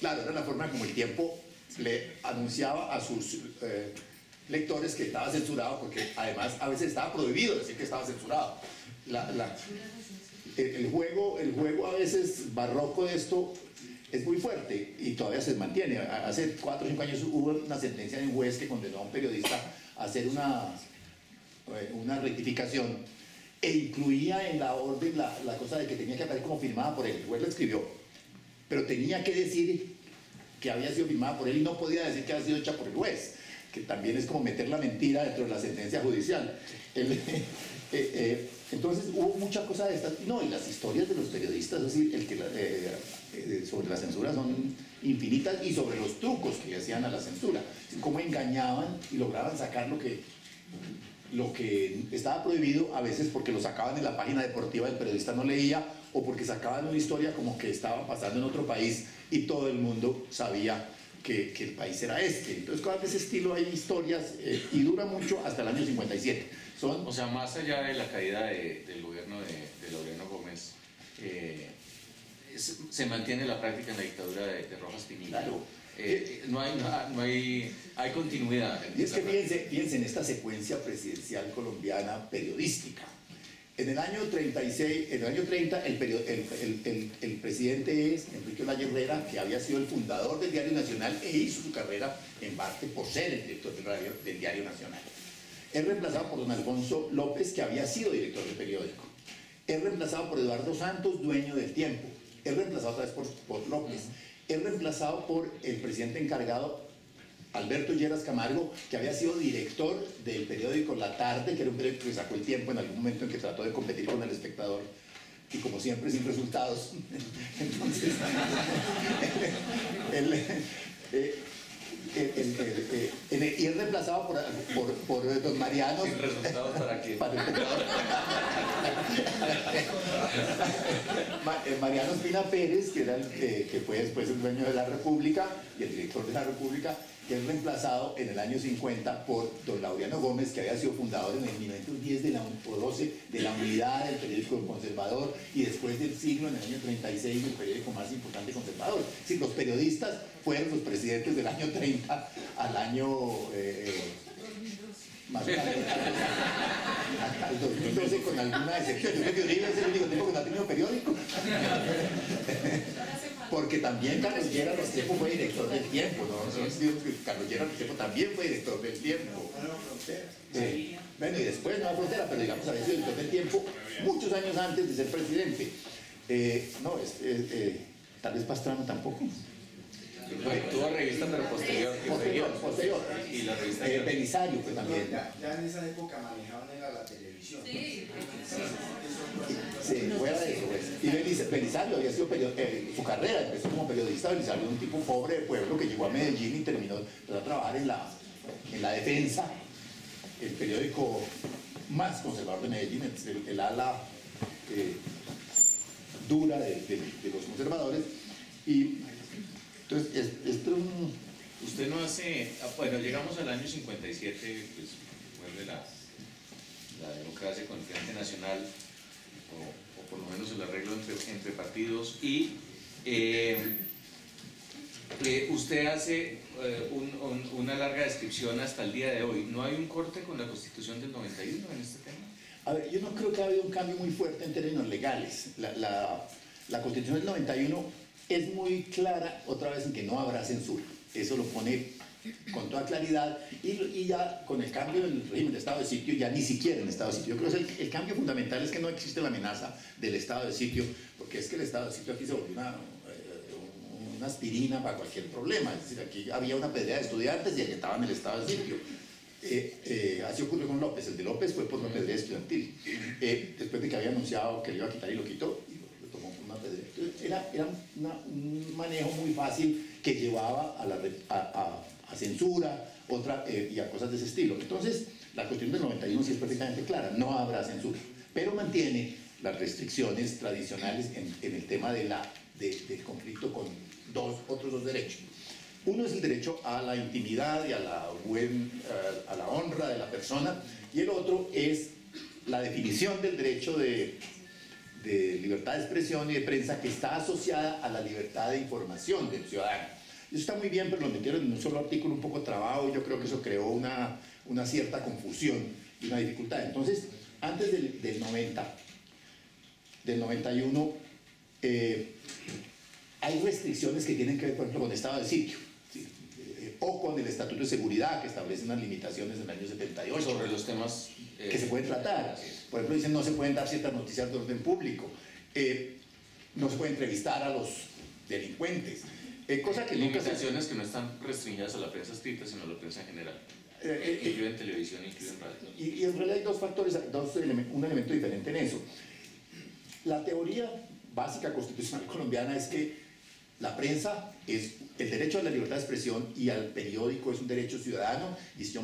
Claro, era la forma como el Tiempo le anunciaba a sus lectores que estaba censurado, porque además a veces estaba prohibido decir que estaba censurado. El juego a veces barroco de esto es muy fuerte y todavía se mantiene. Hace 4 o 5 años hubo una sentencia de un juez que condenó a un periodista a hacer una rectificación, e incluía en la orden la cosa de que tenía que aparecer como firmada por él. El juez la escribió, pero tenía que decir que había sido firmada por él y no podía decir que había sido hecha por el juez, que también es como meter la mentira dentro de la sentencia judicial. Entonces hubo muchas cosas de estas. No, y las historias de los periodistas, es decir, sobre la censura son infinitas, y sobre los trucos que le hacían a la censura, cómo engañaban y lograban sacar lo que estaba prohibido, a veces porque lo sacaban en la página deportiva, el periodista no leía, o porque sacaban una historia como que estaba pasando en otro país y todo el mundo sabía que el país era este. Entonces, cosas de ese estilo, hay historias, y dura mucho hasta el año 57. O sea, más allá de la caída del gobierno de Laureano Gómez, se mantiene la práctica en la dictadura de Rojas Pinilla. Claro. Hay continuidad. Y es que piensen esta secuencia presidencial colombiana periodística. En el año 36, en el año 30, el presidente es Enrique Olaya Herrera, que había sido el fundador del Diario Nacional e hizo su carrera en parte por ser el director del Diario Nacional. Es reemplazado por don Alfonso López, que había sido director del periódico. Es reemplazado por Eduardo Santos, dueño del Tiempo. Es reemplazado otra vez por López. Es reemplazado por el presidente encargado, Alberto Lleras Camargo, que había sido director del periódico La Tarde, que era un periódico que sacó el Tiempo en algún momento en que trató de competir con el Espectador. Y como siempre, sin resultados. Entonces, y es reemplazado por don Mariano. Sin resultados para quién. Mariano Espina Pérez, que fue después el dueño de La República y el director de La República, que es reemplazado en el año 50 por don Laureano Gómez, que había sido fundador en el 1910 o 12 de la Unidad, del periódico conservador, y después del siglo, en el año 36, el periódico más importante conservador. Es decir, los periodistas fueron los presidentes del año 30 al año... más o menos al 2012, con alguna excepción. Yo creo que Uribe es el único tiempo que no ha tenido periódico. Porque también Carlos Lleras Restrepo fue director del Tiempo, ¿no? Carlos Lleras Restrepo también fue director del Tiempo. Nueva Frontera. Bueno, y después Nueva Frontera, pero digamos había sido director del Tiempo muchos años antes de ser presidente. Tal vez Pastrana tampoco. Tuvo revista, pero posterior. Y la revista Belisario, pues también. Ya en esa época manejaban la televisión. Sí, fuera de eso. Y Belisario había sido su carrera empezó como periodista. Belisario era un tipo pobre de pueblo que llegó a Medellín y empezó a trabajar en la Defensa, el periódico más conservador de Medellín, el ala dura de los conservadores. Y entonces, usted no hace... Bueno, llegamos al año 57, pues vuelve la democracia con el Frente Nacional, o por lo menos el arreglo entre partidos, y usted hace una larga descripción hasta el día de hoy. ¿No hay un corte con la Constitución del 91 en este tema? A ver, yo no creo que haya habido un cambio muy fuerte en términos legales. La Constitución del 91... es muy clara, otra vez, en que no habrá censura. Eso lo pone con toda claridad. Y ya con el cambio del régimen de estado de sitio, ya ni siquiera en estado de sitio. Yo creo que el cambio fundamental es que no existe la amenaza del estado de sitio, porque es que el estado de sitio aquí se volvió una aspirina para cualquier problema. Es decir, aquí había una pedrea de estudiantes y estaban en el estado de sitio. Así ocurrió con López. El de López fue por una pedrea estudiantil. Después de que había anunciado que le iba a quitar y lo quitó, y lo tomó por una pedrea. Era un manejo muy fácil que llevaba a censura y a cosas de ese estilo. Entonces, la Constitución del 91 sí es perfectamente clara, no habrá censura, pero mantiene las restricciones tradicionales en el tema del conflicto con otros dos derechos. Uno es el derecho a la intimidad y a la honra de la persona, y el otro es la definición del derecho de libertad de expresión y de prensa, que está asociada a la libertad de información del ciudadano. Eso está muy bien, pero lo metieron en un solo artículo un poco trabado. Yo creo que eso creó una cierta confusión y una dificultad. Entonces, antes del 91, hay restricciones que tienen que ver, por ejemplo, con el estado de sitio, ¿sí? O con el Estatuto de Seguridad, que establece unas limitaciones en el año 78 sobre los temas que se pueden tratar. Por ejemplo, dicen: no se pueden dar ciertas noticias de orden público, no se puede entrevistar a los delincuentes, cosa que limitaciones que no están restringidas a la prensa escrita, sino a la prensa en general, incluye en televisión, incluye en radio. Y en realidad hay dos factores, un elemento diferente en eso. La teoría básica constitucional colombiana es que la prensa es el derecho a la libertad de expresión, y al periódico es un derecho ciudadano, y si yo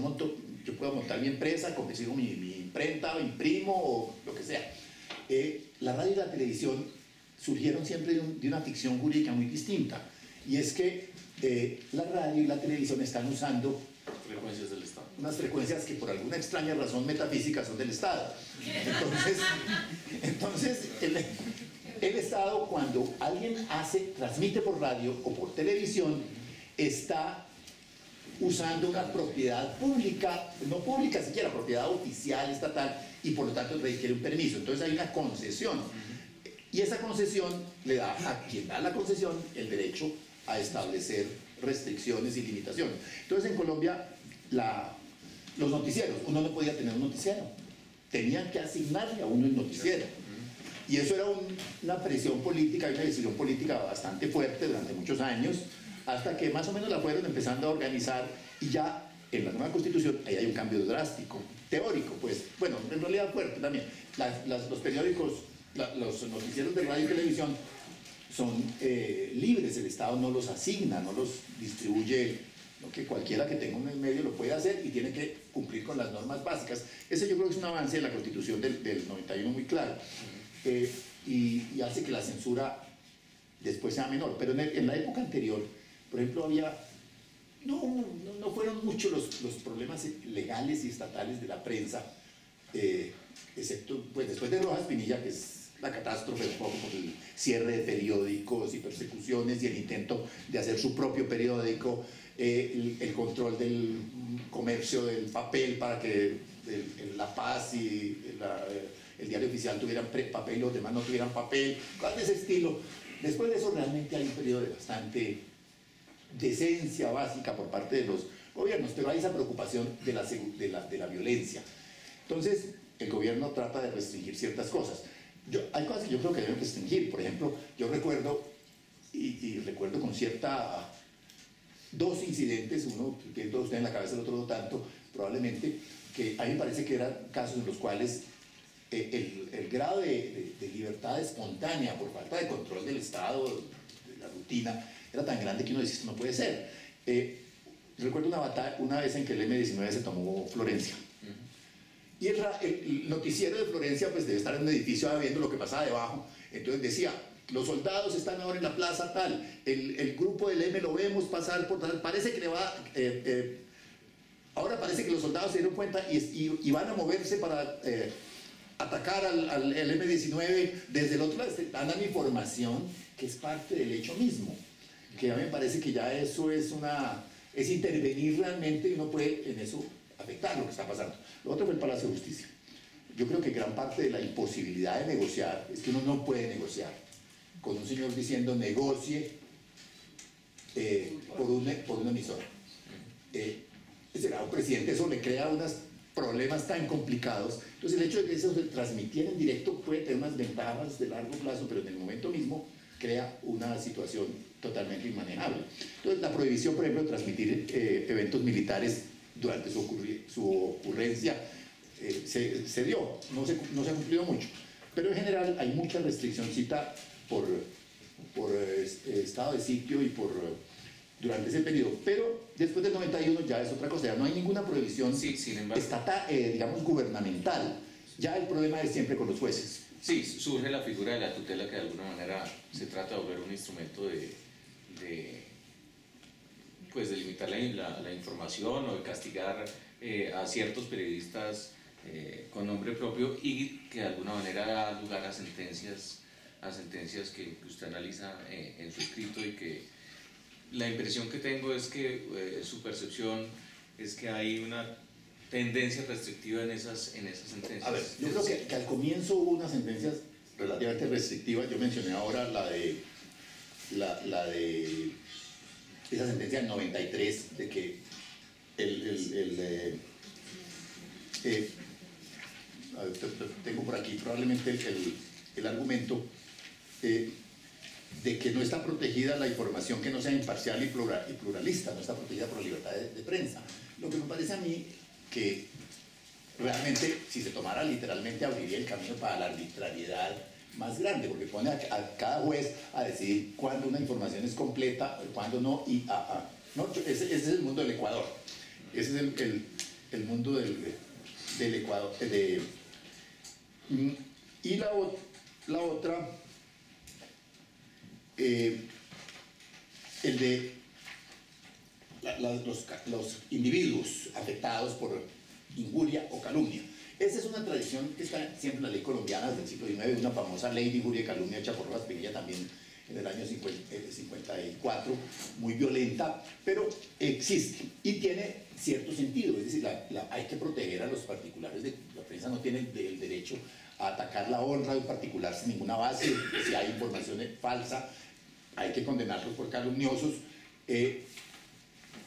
puedo montar mi empresa, consigo mi imprenta, o imprimo, o lo que sea. La radio y la televisión surgieron siempre de una ficción jurídica muy distinta, y es que la radio y la televisión están usando frecuencias del Estado, unas frecuencias que por alguna extraña razón metafísica son del Estado. Entonces el Estado, cuando alguien transmite por radio o por televisión, está usando una propiedad pública, no pública siquiera, propiedad oficial, estatal, y por lo tanto requiere un permiso. Entonces hay una concesión, y esa concesión le da a quien da la concesión el derecho a establecer restricciones y limitaciones. Entonces en Colombia, los noticieros, uno no podía tener un noticiero, tenían que asignarle a uno el noticiero. Y eso era una presión política, una decisión política bastante fuerte durante muchos años, hasta que más o menos la fueron empezando a organizar, y ya en la nueva Constitución ahí hay un cambio drástico, teórico, pues, bueno, en realidad fuerte también. Los periódicos, los noticieros de radio y televisión son libres, el Estado no los asigna, no los distribuye, lo que cualquiera que tenga un medio lo puede hacer, y tiene que cumplir con las normas básicas. Ese yo creo que es un avance de la Constitución del 91 muy claro. Y hace que la censura después sea menor, pero en la época anterior, por ejemplo, no fueron muchos los problemas legales y estatales de la prensa, excepto pues después de Rojas Pinilla, que es la catástrofe un poco por el cierre de periódicos y persecuciones, y el intento de hacer su propio periódico, el control del comercio del papel para que La Paz y el diario oficial tuvieran papel y los demás no tuvieran papel, cosas de ese estilo. Después de eso realmente hay un periodo de bastante decencia básica por parte de los gobiernos, pero hay esa preocupación de la violencia. Entonces el gobierno trata de restringir ciertas cosas. Hay cosas que yo creo que deben restringir. Por ejemplo, yo recuerdo, y recuerdo con cierta, dos incidentes, uno que todos tienen en la cabeza, el otro no tanto, probablemente, que a mí me parece que eran casos en los cuales el grado de libertad espontánea por falta de control del Estado, de la rutina, era tan grande que uno decía: esto no puede ser. Recuerdo una vez en que el M19 se tomó Florencia. Y el noticiero de Florencia pues debe estar en un edificio viendo lo que pasaba debajo. Entonces decía: los soldados están ahora en la plaza tal, el grupo del M lo vemos pasar por tal, parece que le va... ahora parece que los soldados se dieron cuenta y van a moverse para atacar al M-19 desde el otro lado. Andan información que es parte del hecho mismo, que a mí me parece que ya eso es intervenir realmente, y uno puede en eso afectar lo que está pasando. Lo otro fue el Palacio de Justicia. Yo creo que gran parte de la imposibilidad de negociar es que uno no puede negociar. con un señor diciendo negocie por una emisora. Será un presidente, eso le crea unos problemas tan complicados. Entonces el hecho de que eso se transmitiera en directo puede tener unas ventajas de largo plazo, pero en el momento mismo crea una situación totalmente inmanejable. Entonces la prohibición, por ejemplo, de transmitir eventos militares durante su ocurrencia se dio, no se ha cumplido mucho. Pero en general hay mucha restriccióncita por estado de sitio y durante ese periodo, pero después del 91 ya es otra cosa, ya no hay ninguna prohibición estatal, digamos, gubernamental. Ya el problema es siempre con los jueces. Sí, surge la figura de la tutela, que de alguna manera se trata de volver un instrumento de limitar la información o de castigar a ciertos periodistas con nombre propio, y que de alguna manera da lugar a sentencias que usted analiza en su escrito, y que la impresión que tengo es que su percepción es que hay una tendencia restrictiva en esas sentencias. A ver, yo creo que al comienzo hubo unas sentencias relativamente restrictivas. Yo mencioné ahora la de esa sentencia del 93, de que tengo por aquí probablemente el argumento de que no está protegida la información que no sea imparcial y pluralista, no está protegida por la libertad de prensa. Lo que me parece a mí que realmente, si se tomara literalmente, abriría el camino para la arbitrariedad más grande, porque pone a cada juez a decidir cuándo una información es completa, cuándo no, y no, ese es el mundo del Ecuador. Ese es el mundo del Ecuador. Y la otra, el de los individuos afectados por injuria o calumnia. Esa es una tradición que está siempre en la ley colombiana desde el siglo XIX, una famosa ley de injuria y calumnia hecha por Rojas Pinilla también en el año 54, muy violenta, pero existe y tiene cierto sentido. Es decir, hay que proteger a los particulares. La prensa no tiene el derecho a atacar la honra de un particular sin ninguna base. Si hay información falsa, hay que condenarlos por calumniosos,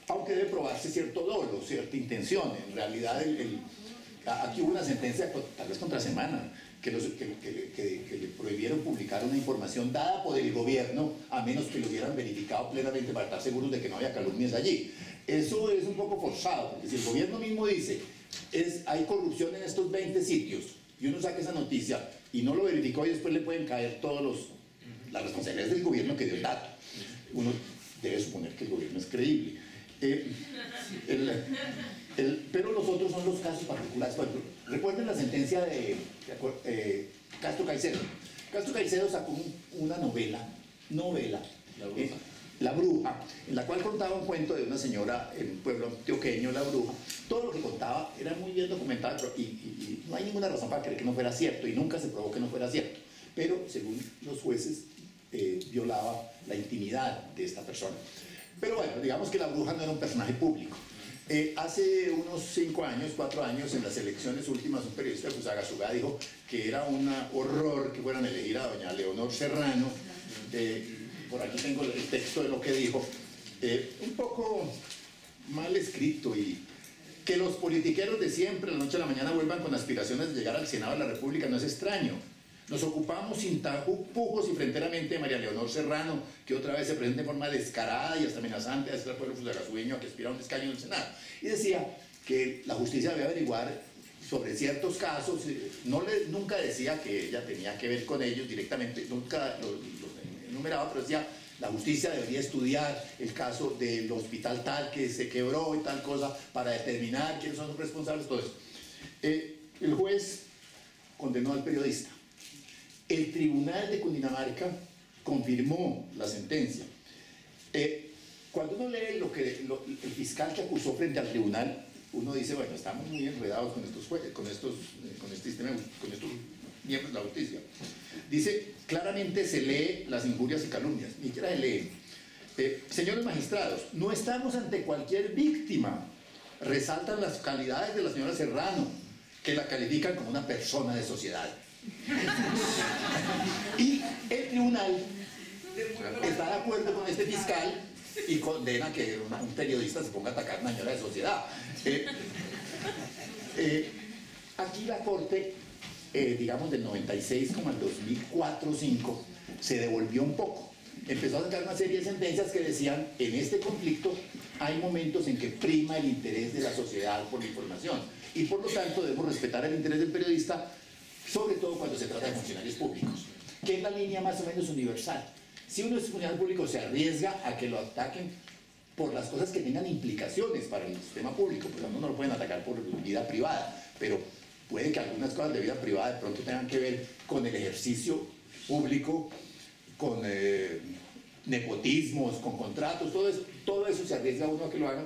aunque debe probarse cierto dolo, cierta intención. En realidad, aquí hubo una sentencia, tal vez contra Semana, que le prohibieron publicar una información dada por el gobierno, a menos que lo hubieran verificado plenamente para estar seguros de que no había calumnias allí. Eso es un poco forzado, porque si el gobierno mismo dice, hay corrupción en estos 20 sitios, y uno saca esa noticia y no lo verificó, y después le pueden caer las responsabilidades del gobierno que dio el dato. Uno debe suponer que el gobierno es creíble. Pero los otros son los casos particulares. Recuerden la sentencia de Castro Caicedo. Castro Caicedo sacó una novela, La Bruja, en la cual contaba un cuento de una señora en un pueblo antioqueño, La Bruja. Todo lo que contaba era muy bien documentado, y no hay ninguna razón para creer que no fuera cierto, y nunca se probó que no fuera cierto. Pero según los jueces violaba la intimidad de esta persona. Pero bueno, digamos que La Bruja no era un personaje público. Hace unos 4 años, en las elecciones últimas, un periodista de Fusagasugá dijo que era un horror que fueran a elegir a doña Leonor Serrano. Por aquí tengo el texto de lo que dijo, un poco mal escrito, y que los politiqueros de siempre, de la noche a la mañana, vuelvan con aspiraciones de llegar al Senado de la República no es extraño. Nos ocupamos sin tapujos y frenteramente de María Leonor Serrano, que otra vez se presenta de forma descarada y hasta amenazante a este pueblo fusagasugüeño a que aspira a un escaño en el Senado. Y decía que la justicia debía averiguar sobre ciertos casos. Nunca decía que ella tenía que ver con ellos directamente, nunca lo enumeraba, pero decía, la justicia debería estudiar el caso del hospital tal que se quebró y tal cosa para determinar quiénes son los responsables, todo eso. El juez condenó al periodista. El tribunal de Cundinamarca confirmó la sentencia. Cuando uno lee el fiscal que acusó frente al tribunal, uno dice, bueno, estamos muy enredados con estos jueces, con estos miembros de la justicia. Dice, claramente se lee las injurias y calumnias, ni siquiera se lee. Señores magistrados, no estamos ante cualquier víctima. Resaltan las calidades de la señora Serrano, que la califican como una persona de sociedad. Y el tribunal está de acuerdo con este fiscal y condena que un periodista se ponga a atacar una señora de sociedad. Aquí la Corte, digamos del 96 como al 2004-05, se devolvió un poco. Empezó a sacar una serie de sentencias que decían, en este conflicto hay momentos en que prima el interés de la sociedad por la información y por lo tanto debemos respetar el interés del periodista, sobre todo cuando se trata de funcionarios públicos, que es la línea más o menos universal. Si uno es funcionario público se arriesga a que lo ataquen por las cosas que tengan implicaciones para el sistema público, por lo tanto no lo pueden atacar por vida privada, pero puede que algunas cosas de vida privada de pronto tengan que ver con el ejercicio público, con nepotismos, con contratos, todo eso se arriesga a uno a que lo hagan,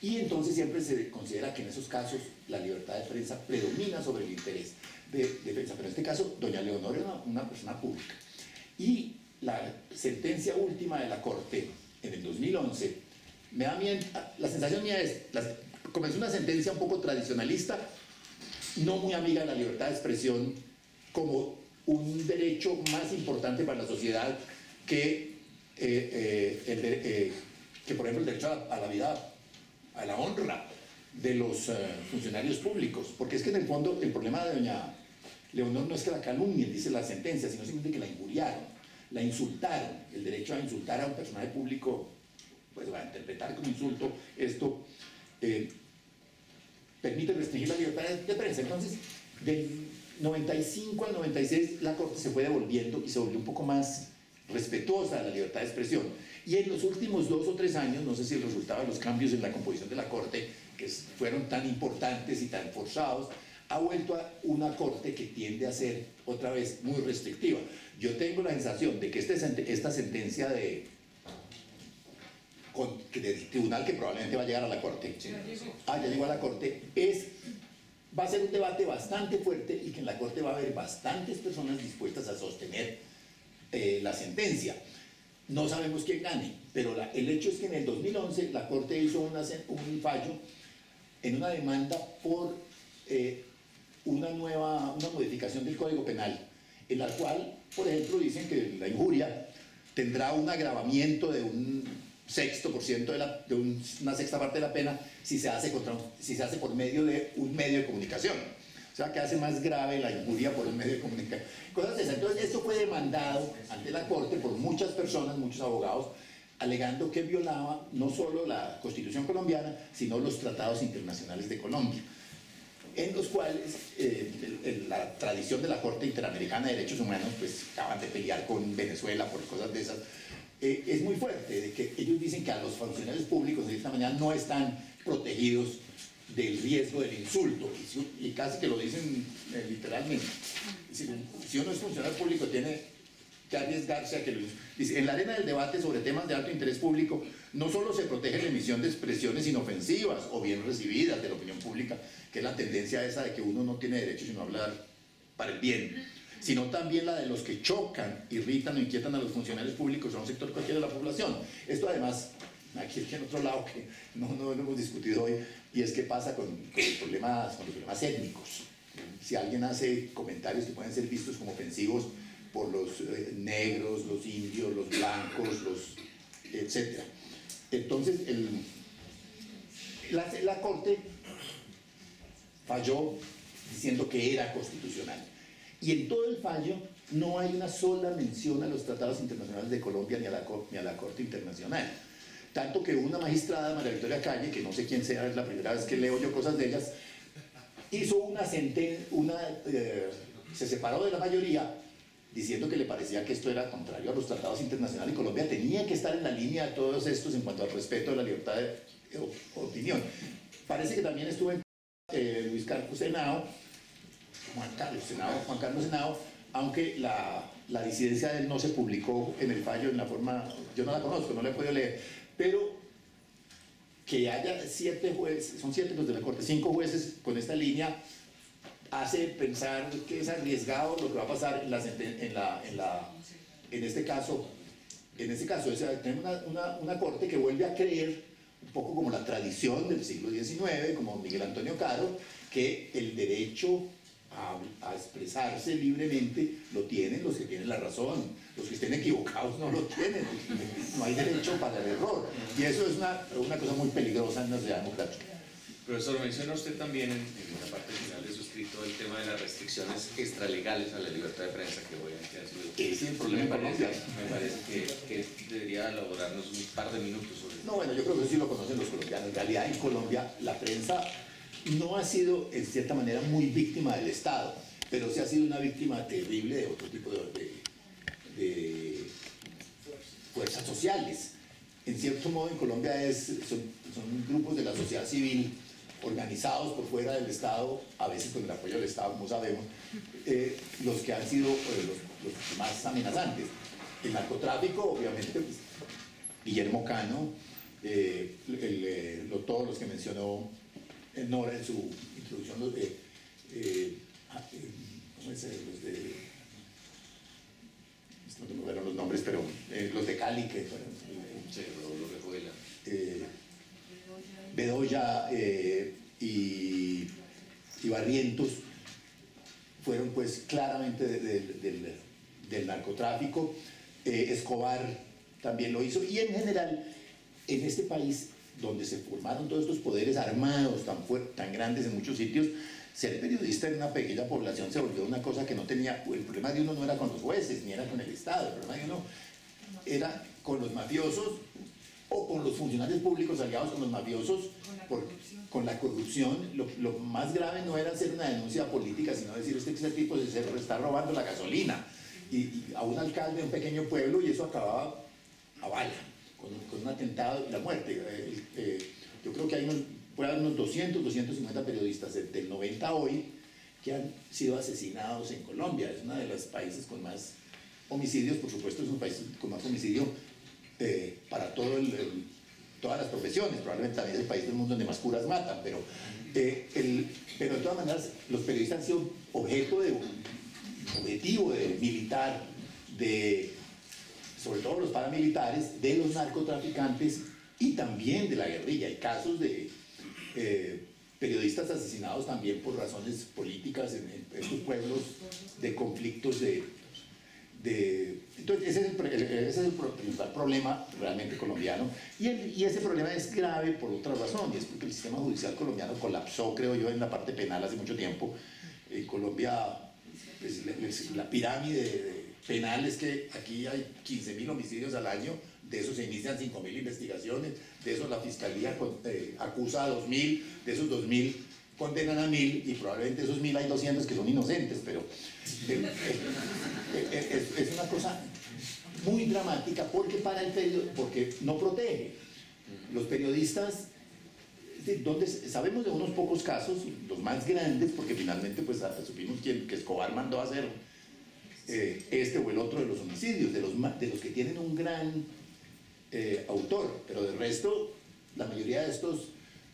y entonces siempre se considera que en esos casos la libertad de prensa predomina sobre el interés de prensa, pero en este caso doña Leonor era una persona pública. Y la sentencia última de la Corte en el 2011, me da miedo, la sensación mía es, comenzó una sentencia un poco tradicionalista, no muy amiga de la libertad de expresión como un derecho más importante para la sociedad que por ejemplo, el derecho a la vida, a la honra de los funcionarios públicos. Porque es que en el fondo el problema de doña Leonor no es que la calumnien, dice la sentencia, sino simplemente que la injuriaron, la insultaron. El derecho a insultar a un personaje público, pues va a interpretar como insulto esto, permite restringir la libertad de prensa. Entonces, del 95 al 96 la Corte se fue devolviendo y se volvió un poco más respetuosa de la libertad de expresión, y en los últimos 2 o 3 años, no sé si el resultado de los cambios en la composición de la Corte, que fueron tan importantes y tan forzados, ha vuelto a una Corte que tiende a ser otra vez muy restrictiva. Yo tengo la sensación de que esta sentencia del tribunal, que probablemente va a llegar a la Corte, ya llegó a la Corte, va a ser un debate bastante fuerte, y que en la Corte va a haber bastantes personas dispuestas a sostener la sentencia. No sabemos quién gane, pero el hecho es que en el 2011 la Corte hizo un fallo en una demanda por una modificación del Código Penal, en la cual, por ejemplo, dicen que la injuria tendrá un agravamiento de una sexta parte de la pena si se hace si se hace por medio de un medio de comunicación. O sea, que hace más grave la injuria por un medio de comunicación. Entonces, esto fue demandado ante la Corte por muchas personas, muchos abogados, alegando que violaba no solo la Constitución colombiana, sino los tratados internacionales de Colombia, en los cuales la tradición de la Corte Interamericana de Derechos Humanos, pues acaban de pelear con Venezuela por cosas de esas, es muy fuerte, de que ellos dicen que a los funcionarios públicos de esta manera no están protegidos del riesgo del insulto, y casi que lo dicen literalmente. Si uno es funcionario público tiene que arriesgarse a que lo insulte. En la arena del debate sobre temas de alto interés público no solo se protege la emisión de expresiones inofensivas o bien recibidas de la opinión pública, que es la tendencia esa de que uno no tiene derecho sino hablar para el bien, sino también la de los que chocan, irritan o inquietan a los funcionarios públicos o a un sector cualquiera de la población. Esto además, aquí en otro lado que no hemos discutido hoy, y es que pasa con los problemas étnicos. Si alguien hace comentarios que pueden ser vistos como ofensivos por los negros, los indios, los blancos, etc. Entonces, la Corte falló diciendo que era constitucional, y en todo el fallo no hay una sola mención a los tratados internacionales de Colombia ni a la Corte Internacional, tanto que una magistrada, María Victoria Calle, que no sé quién sea, es la primera vez que leo yo cosas de ellas, hizo una sentencia, se separó de la mayoría diciendo que le parecía que esto era contrario a los tratados internacionales y Colombia tenía que estar en la línea de todos estos en cuanto al respeto de la libertad de opinión. Parece que también estuvo en Luis Carlos Henao, Juan Carlos Henao, aunque la disidencia de él no se publicó en el fallo en la forma, yo no la conozco, no la he podido leer, pero que haya 7 jueces, son 7 los de la Corte, 5 jueces con esta línea, hace pensar que es arriesgado lo que va a pasar en este caso. O sea, tenemos una Corte que vuelve a creer un poco como la tradición del siglo XIX, como Miguel Antonio Caro, que el derecho a expresarse libremente, lo tienen los que tienen la razón. Los que estén equivocados no lo tienen. No hay derecho para el error. Y eso es una cosa muy peligrosa en la sociedad democrática. Profesor, menciona usted también en la parte final de su escrito el tema de las restricciones extralegales a la libertad de prensa que voy a hacer. Ese es el problema. Me parece que debería elaborarnos un par de minutos sobre eso. No, bueno, yo creo que sí lo conocen los colombianos. En realidad, en Colombia, la prensa no ha sido, en cierta manera, muy víctima del Estado, pero sí ha sido una víctima terrible de otro tipo de fuerzas sociales. En cierto modo, en Colombia son grupos de la sociedad civil organizados por fuera del Estado, a veces con el apoyo del Estado, como sabemos, los que han sido los más amenazantes. El narcotráfico, obviamente, pues, Guillermo Cano, todos los que mencionó Nora en su introducción, los de, ¿cómo es? Los de... No me acuerdo los nombres, pero los de Cali, que fueron... Bedoya y Barrientos fueron pues claramente del narcotráfico. Escobar también lo hizo, y en general en este país donde se formaron todos estos poderes armados tan grandes en muchos sitios, ser periodista en una pequeña población se volvió una cosa que no tenía... El problema de uno no era con los jueces ni era con el Estado, el problema de uno era con los mafiosos o con los funcionarios públicos aliados con los mafiosos, con la corrupción. Lo más grave no era hacer una denuncia política, sino decir, este tipo se está robando la gasolina, y a un alcalde de un pequeño pueblo, y eso acababa a bala, con un atentado y la muerte. Yo creo que hay unos 200, 250 periodistas del 90 a hoy que han sido asesinados en Colombia. Es uno de los países con más homicidios, por supuesto es un país con más homicidio para todas las profesiones, probablemente también es el país del mundo donde más curas matan, pero de todas maneras los periodistas han sido objetivo del militar, sobre todo los paramilitares, de los narcotraficantes y también de la guerrilla. Hay casos de periodistas asesinados también por razones políticas en estos pueblos, de conflictos entonces ese es el principal problema realmente colombiano, y ese problema es grave por otra razón, y es porque el sistema judicial colombiano colapsó, creo yo, en la parte penal hace mucho tiempo. En Colombia pues, la pirámide penal es que aquí hay 15.000 homicidios al año, de esos se inician 5.000 investigaciones, de esos la fiscalía acusa a 2.000, de esos 2.000 condenan a 1.000, y probablemente esos 1.000 hay 200 que son inocentes, pero es una cosa muy dramática, porque para el periodismo, porque no protege. Los periodistas, donde sabemos de unos pocos casos, los más grandes, porque finalmente pues supimos que Escobar mandó a hacer este o el otro de los homicidios, de los que tienen un gran autor, pero del resto la mayoría de estos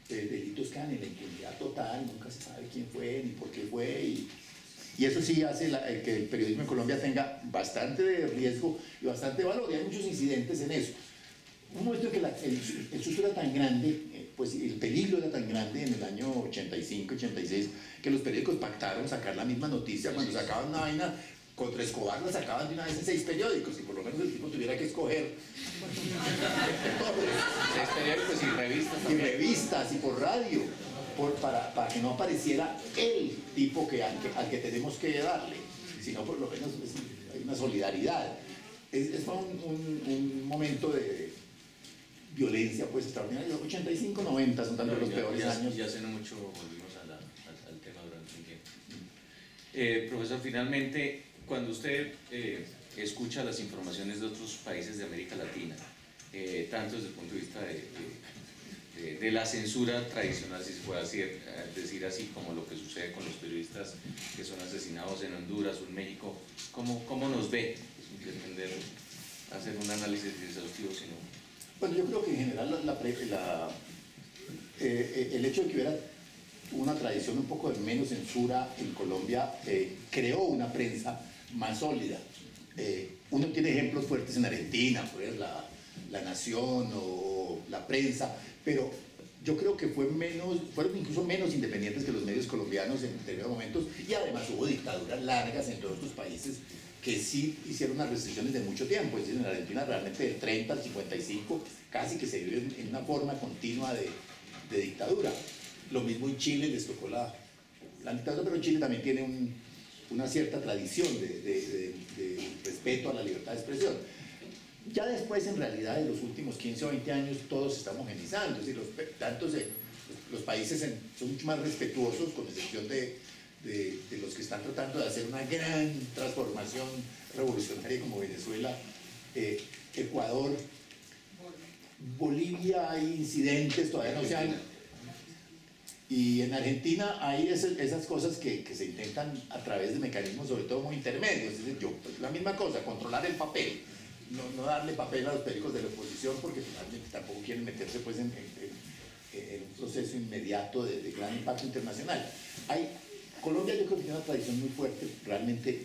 delitos quedan en la impunidad total, nunca se sabe quién fue ni por qué fue, y eso sí hace que el periodismo en Colombia tenga bastante de riesgo y bastante valor, y hay muchos incidentes en eso. Uno es que el susto era tan grande, pues el peligro era tan grande en el año 85, 86, que los periódicos pactaron sacar la misma noticia. Cuando sacaban una vaina contra Escobar, la sacaban de una vez en 6 periódicos, y por lo menos el tipo tuviera que escoger. 6 periódicos y revistas también. Y revistas y por radio, para que no apareciera el tipo al que tenemos que darle, sino por lo menos hay una solidaridad. Fue un momento de violencia pues extraordinaria. 85, 90 son también los peores años. Ya hace no mucho volvimos al tema durante un tiempo. Profesor, finalmente, cuando usted escucha las informaciones de otros países de América Latina, tanto desde el punto de vista de la censura tradicional, si se puede decir así, como lo que sucede con los periodistas que son asesinados en Honduras o en México, ¿cómo nos ve? Sin pretender hacer un análisis exhaustivo, sino... Bueno, yo creo que en general el hecho de que hubiera una tradición un poco de menos censura en Colombia creó una prensa más sólida. Uno tiene ejemplos fuertes en Argentina, pues, La Nación o La Prensa, pero yo creo que fueron incluso menos independientes que los medios colombianos en determinados momentos, y además hubo dictaduras largas en todos estos países que sí hicieron unas restricciones de mucho tiempo. Es decir, en Argentina realmente del 30 al 55 casi que se vive en una forma continua de dictadura. Lo mismo en Chile, les tocó la dictadura, pero Chile también tiene una cierta tradición de respeto a la libertad de expresión. Ya después, en realidad, en los últimos 15 o 20 años, todos se están homogenizando. Es decir, los países son mucho más respetuosos, con excepción de los que están tratando de hacer una gran transformación revolucionaria como Venezuela, Ecuador, Bolivia. Hay incidentes, todavía no se han... Y en Argentina hay esas cosas que se intentan a través de mecanismos, sobre todo muy intermedios. Es decir, la misma cosa, controlar el papel, no darle papel a los periódicos de la oposición, porque finalmente tampoco quieren meterse pues en un proceso inmediato de gran impacto internacional. Colombia yo creo que tiene una tradición muy fuerte, realmente.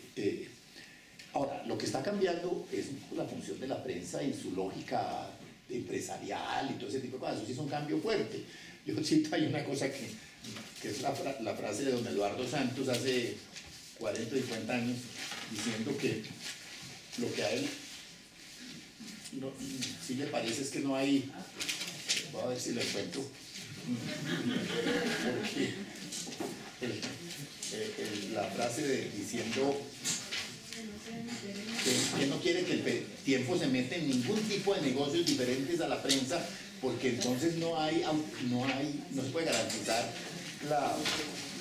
Ahora, lo que está cambiando es un poco la función de la prensa en su lógica empresarial y todo ese tipo de cosas. Eso sí es un cambio fuerte. Yo cito, hay una cosa que es la frase de don Eduardo Santos hace 40 o 50 años, diciendo que lo que a él sí le parece es que no hay... Voy a ver si lo encuentro. Porque la frase diciendo que no quiere que el tiempo se meta en ningún tipo de negocios diferentes a la prensa, porque entonces no se puede garantizar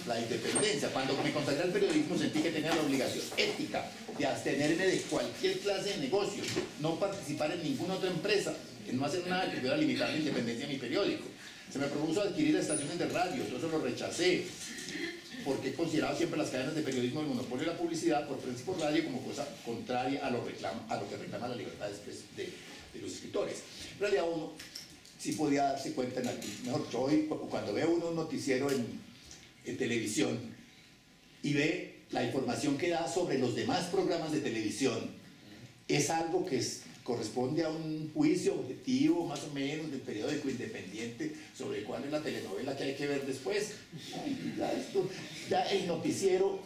la independencia. Cuando me consagré al periodismo sentí que tenía la obligación ética de abstenerme de cualquier clase de negocio, no participar en ninguna otra empresa, en no hacer nada que pudiera limitar la independencia de mi periódico. Se me propuso adquirir estaciones de radio, entonces lo rechacé, porque he considerado siempre las cadenas de periodismo del monopolio de la publicidad por prensa y por radio como cosa contraria a lo que reclama la libertad de los escritores. En realidad uno sí podía darse cuenta en mejor. Yo hoy, cuando veo uno un noticiero en televisión y ve la información que da sobre los demás programas de televisión, es algo que corresponde a un juicio objetivo, más o menos, del periódico independiente sobre cuál es la telenovela que hay que ver después. Ya el noticiero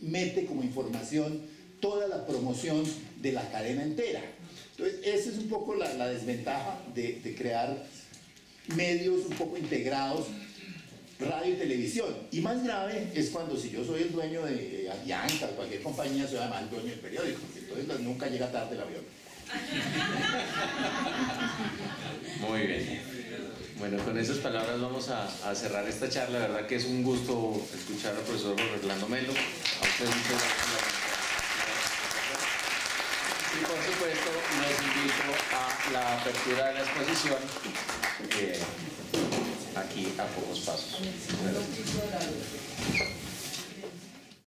mete como información toda la promoción de la cadena entera. Entonces, esa es un poco la desventaja de crear medios un poco integrados, radio y televisión. Y más grave es cuando, si yo soy el dueño de Alianza o cualquier compañía, soy además el dueño del periódico, entonces nunca llega tarde el avión. Muy bien. Bueno, con esas palabras vamos a cerrar esta charla. La verdad que es un gusto escuchar al profesor Jorge Orlando Melo. A ustedes muchas gracias. Y por supuesto, les invito a la apertura de la exposición aquí a pocos pasos. Gracias.